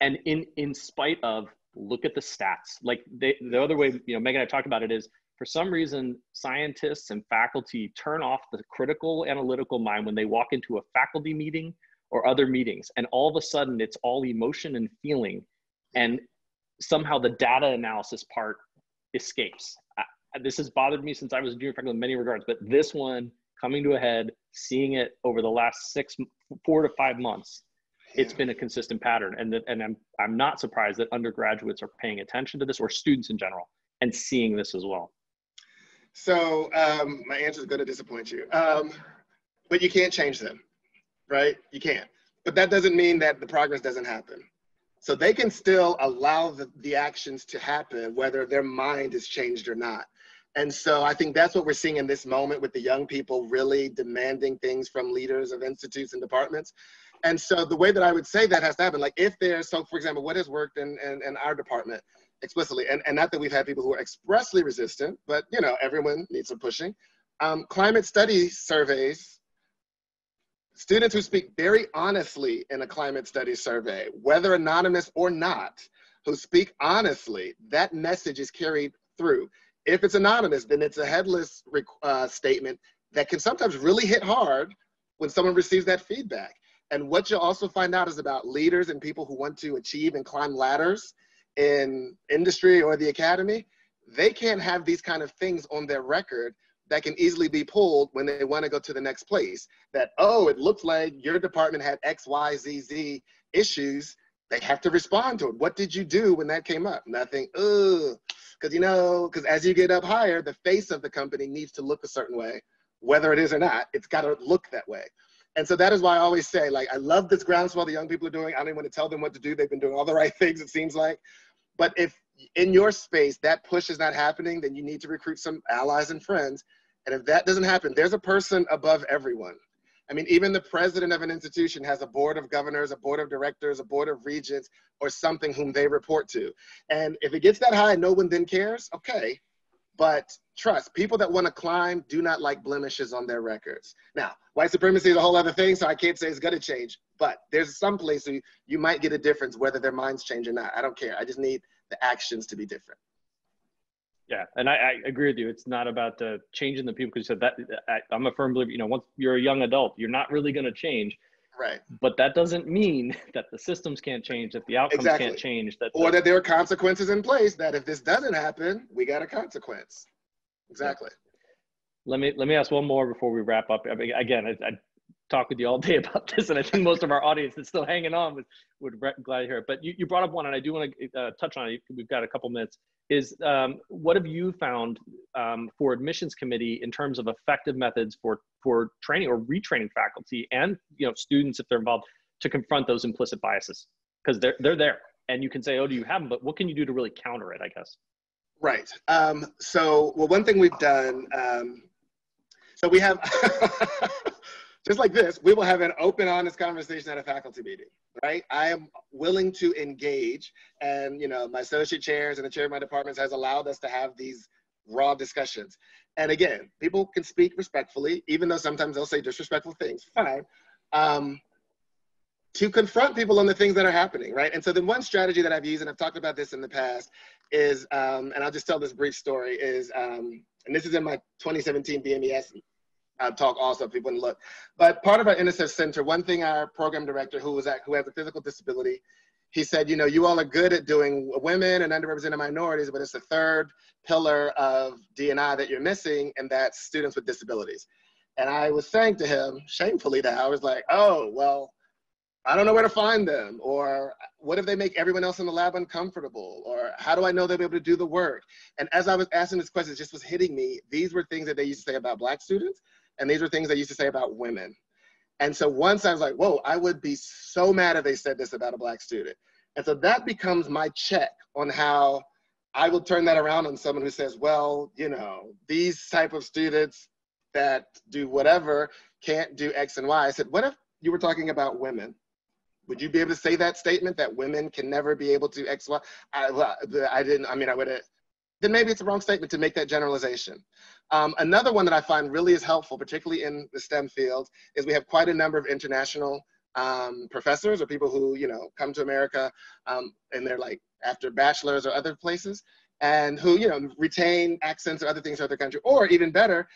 And in spite of, look at the stats. Like the other way, you know, Megan and I talked about it, is for some reason, scientists and faculty turn off the critical analytical mind when they walk into a faculty meeting or other meetings. And all of a sudden it's all emotion and feeling. And somehow the data analysis part escapes. This has bothered me since I was a junior faculty in many regards, but this one coming to a head, seeing it over the last 4 to 5 months, it's been a consistent pattern. And I'm not surprised that undergraduates are paying attention to this, or students in general, and seeing this as well. So my answer is going to disappoint you, but you can't change them, right? You can't. But that doesn't mean that the progress doesn't happen. So they can still allow the actions to happen, whether their mind is changed or not. And so I think that's what we're seeing in this moment, with the young people really demanding things from leaders of institutes and departments. And so the way that I would say that has to happen, like if there's, so for example, what has worked in our department explicitly, and not that we've had people who are expressly resistant, but you know, everyone needs some pushing. Climate study surveys. Students who speak very honestly in a climate studies survey, whether anonymous or not, who speak honestly, that message is carried through. If it's anonymous, then it's a headless statement that can sometimes really hit hard when someone receives that feedback. And what you'll also find out is about leaders and people who want to achieve and climb ladders in industry or the academy, they can't have these kind of things on their record that can easily be pulled when they want to go to the next place. That, oh, it looks like your department had X, Y, Z, Z issues. They have to respond to it. What did you do when that came up? Nothing. Ugh. Because, you know, because as you get up higher, the face of the company needs to look a certain way, whether it is or not. It's got to look that way. And so that is why I always say, like, I love this groundswell the young people are doing. I don't even want to tell them what to do. They've been doing all the right things, it seems like. But if in your space that push is not happening, then you need to recruit some allies and friends. And if that doesn't happen, there's a person above everyone. I mean, even the president of an institution has a board of governors, a board of directors, a board of regents, or something whom they report to. And if it gets that high and no one then cares, okay. But trust, people that want to climb do not like blemishes on their records. Now, white supremacy is a whole other thing, so I can't say it's going to change. But there's some place where you might get a difference whether their minds change or not. I don't care. I just need the actions to be different. Yeah, and I agree with you. It's not about the changing the people, because you said that. I'm a firm believer, you know, once you're a young adult, you're not really going to change. Right. But that doesn't mean that the systems can't change, that the outcomes can't change. Or that there are consequences in place that if this doesn't happen, we got a consequence. Exactly. Yeah. Let me ask one more before we wrap up. I mean, again, I talk with you all day about this, and I think most of our audience that's still hanging on would gladly hear it. But you brought up one, and I do want to touch on it. We've got a couple minutes. Is what have you found for admissions committee in terms of effective methods for training or retraining faculty and students if they're involved to confront those implicit biases, because they're there, and you can say, oh, do you have them? But what can you do to really counter it, I guess? Right. Well, one thing we've done. So we have. Just like this, we will have an open, honest conversation at a faculty meeting, right? I am willing to engage, and my associate chairs and the chair of my departments has allowed us to have these raw discussions. And again, people can speak respectfully, even though sometimes they'll say disrespectful things, fine, to confront people on the things that are happening, right? And so then one strategy that I've used, and I've talked about this in the past, is, and I'll just tell this brief story, is, and this is in my 2017 BMES, talk also, people wouldn't look. But part of our NSF Center, one thing our program director who has a physical disability, he said, you all are good at doing women and underrepresented minorities, but it's the third pillar of D&I that you're missing, and that's students with disabilities. And I was saying to him, shamefully, that I was like, oh, well, I don't know where to find them, or what if they make everyone else in the lab uncomfortable, or how do I know they'll be able to do the work? And as I was asking this question, it just was hitting me. These were things that they used to say about Black students, and these were things they used to say about women. And so once I was like, whoa, I would be so mad if they said this about a Black student. And so that becomes my check on how I will turn that around on someone who says, well, these type of students that do whatever can't do X and Y. I said, what if you were talking about women? Would you be able to say that statement that women can never be able to X, Y? I would have, then maybe it's the wrong statement to make that generalization. Another one that I find really is helpful, particularly in the STEM field, is we have quite a number of international professors or people who, come to America and they're like after bachelor's or other places and who, retain accents or other things to other country, or even better,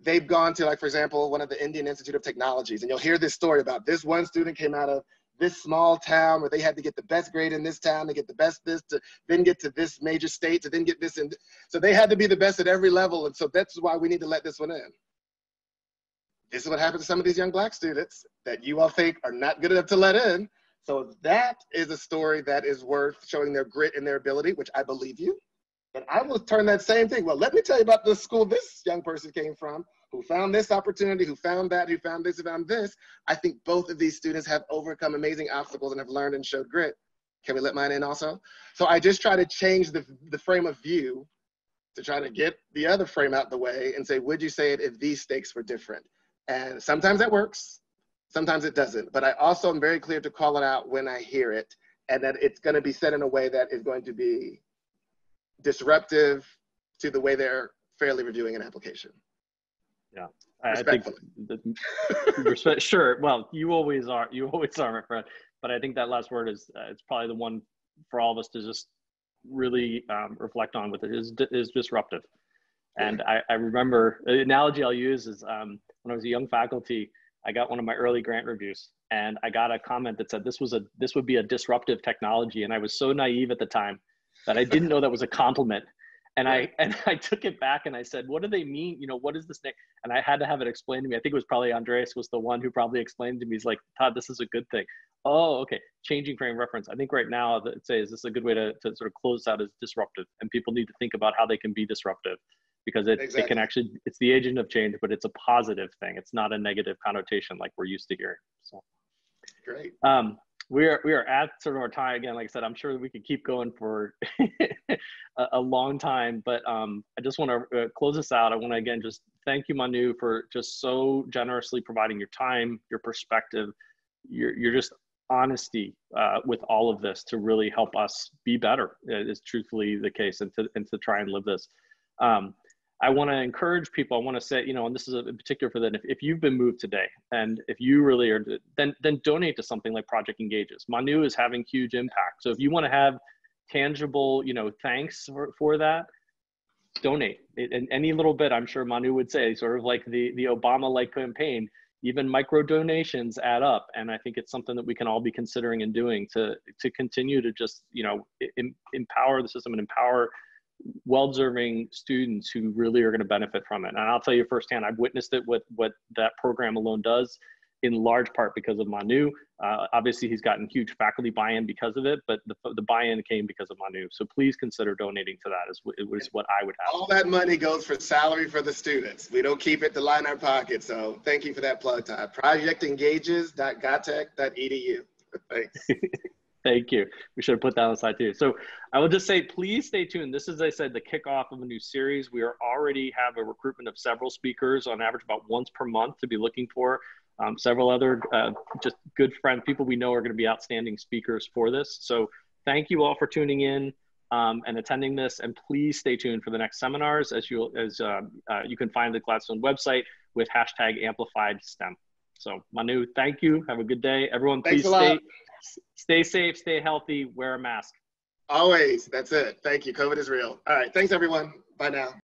they've gone to, like, for example, one of the Indian Institute of Technologies. And you'll hear this story about this one student came out of this small town where they had to get the best grade in this town to get the best this, to then get to this major state, to then get this. And so they had to be the best at every level. And so that's why we need to let this one in. This is what happens to some of these young Black students that you all think are not good enough to let in. So that is a story that is worth showing their grit and their ability, which I believe you. And I will turn that same thing. Well, let me tell you about the school this young person came from, who found this opportunity, who found that, who found this, who found this. I think both of these students have overcome amazing obstacles and have learned and showed grit. Can we let mine in also? So I just try to change the frame of view to try to get the other frame out the way and say, would you say it if these stakes were different? And sometimes that works, sometimes it doesn't. But I also am very clear to call it out when I hear it, and that it's gonna be said in a way that is going to be disruptive to the way they're fairly reviewing an application. Yeah, I think that, sure. Well, you always are, my friend. But I think that last word is it's probably the one for all of us to just really reflect on. With it is disruptive. And I remember the analogy I'll use is when I was a young faculty, I got one of my early grant reviews, and I got a comment that said this would be a disruptive technology, and I was so naive at the time that I didn't know that was a compliment. And I took it back and I said, what do they mean? What is this name? And I had to have it explained to me. I think it was probably Andreas was the one who probably explained to me. He's like, Todd, this is a good thing. Oh, okay. Changing frame of reference. I think right now, I'd say, is this a good way to sort of close out as disruptive? And people need to think about how they can be disruptive, because it can actually, it's the agent of change, but it's a positive thing. It's not a negative connotation like we're used to hearing. So great. We are at sort of our time again. Like I said, I'm sure that we could keep going for a long time, but I just want to close this out. I want to again just thank you, Manu, for just so generously providing your time, your perspective, your just honesty with all of this to really help us be better. Is truthfully the case, and to try and live this. I want to encourage people. I want to say, and this is in particular for that, if you've been moved today, and if you really are, then donate to something like Project ENGAGES. Manu is having huge impact. So if you want to have tangible, thanks for that, donate. And any little bit, I'm sure Manu would say, sort of like the Obama-like campaign, even micro donations add up. And I think it's something that we can all be considering and doing to continue to just, empower the system and empower well-deserving students who really are going to benefit from it. And I'll tell you firsthand, I've witnessed it, what that program alone does. in large part because of Manu. Obviously, he's gotten huge faculty buy-in because of it, but the buy-in came because of Manu. So please consider donating to that. Is what I would have. All that money goes for salary for the students. We don't keep it to line our pockets. So thank you for that plug, Todd. ProjectEngages.gotech.edu. Thanks. Thank you. We should have put that on the slide too. So I will just say, please stay tuned. This is, as I said, the kickoff of a new series. We are already have a recruitment of several speakers, on average about once per month, to be looking for. Several other just good friends, people we know are going to be outstanding speakers for this. So thank you all for tuning in and attending this. And please stay tuned for the next seminars, as you can find the Gladstone website with #AmplifiedSTEM. So Manu, thank you. Have a good day. Everyone, please stay safe, stay healthy, wear a mask. Always. That's it. Thank you. COVID is real. All right. Thanks, everyone. Bye now.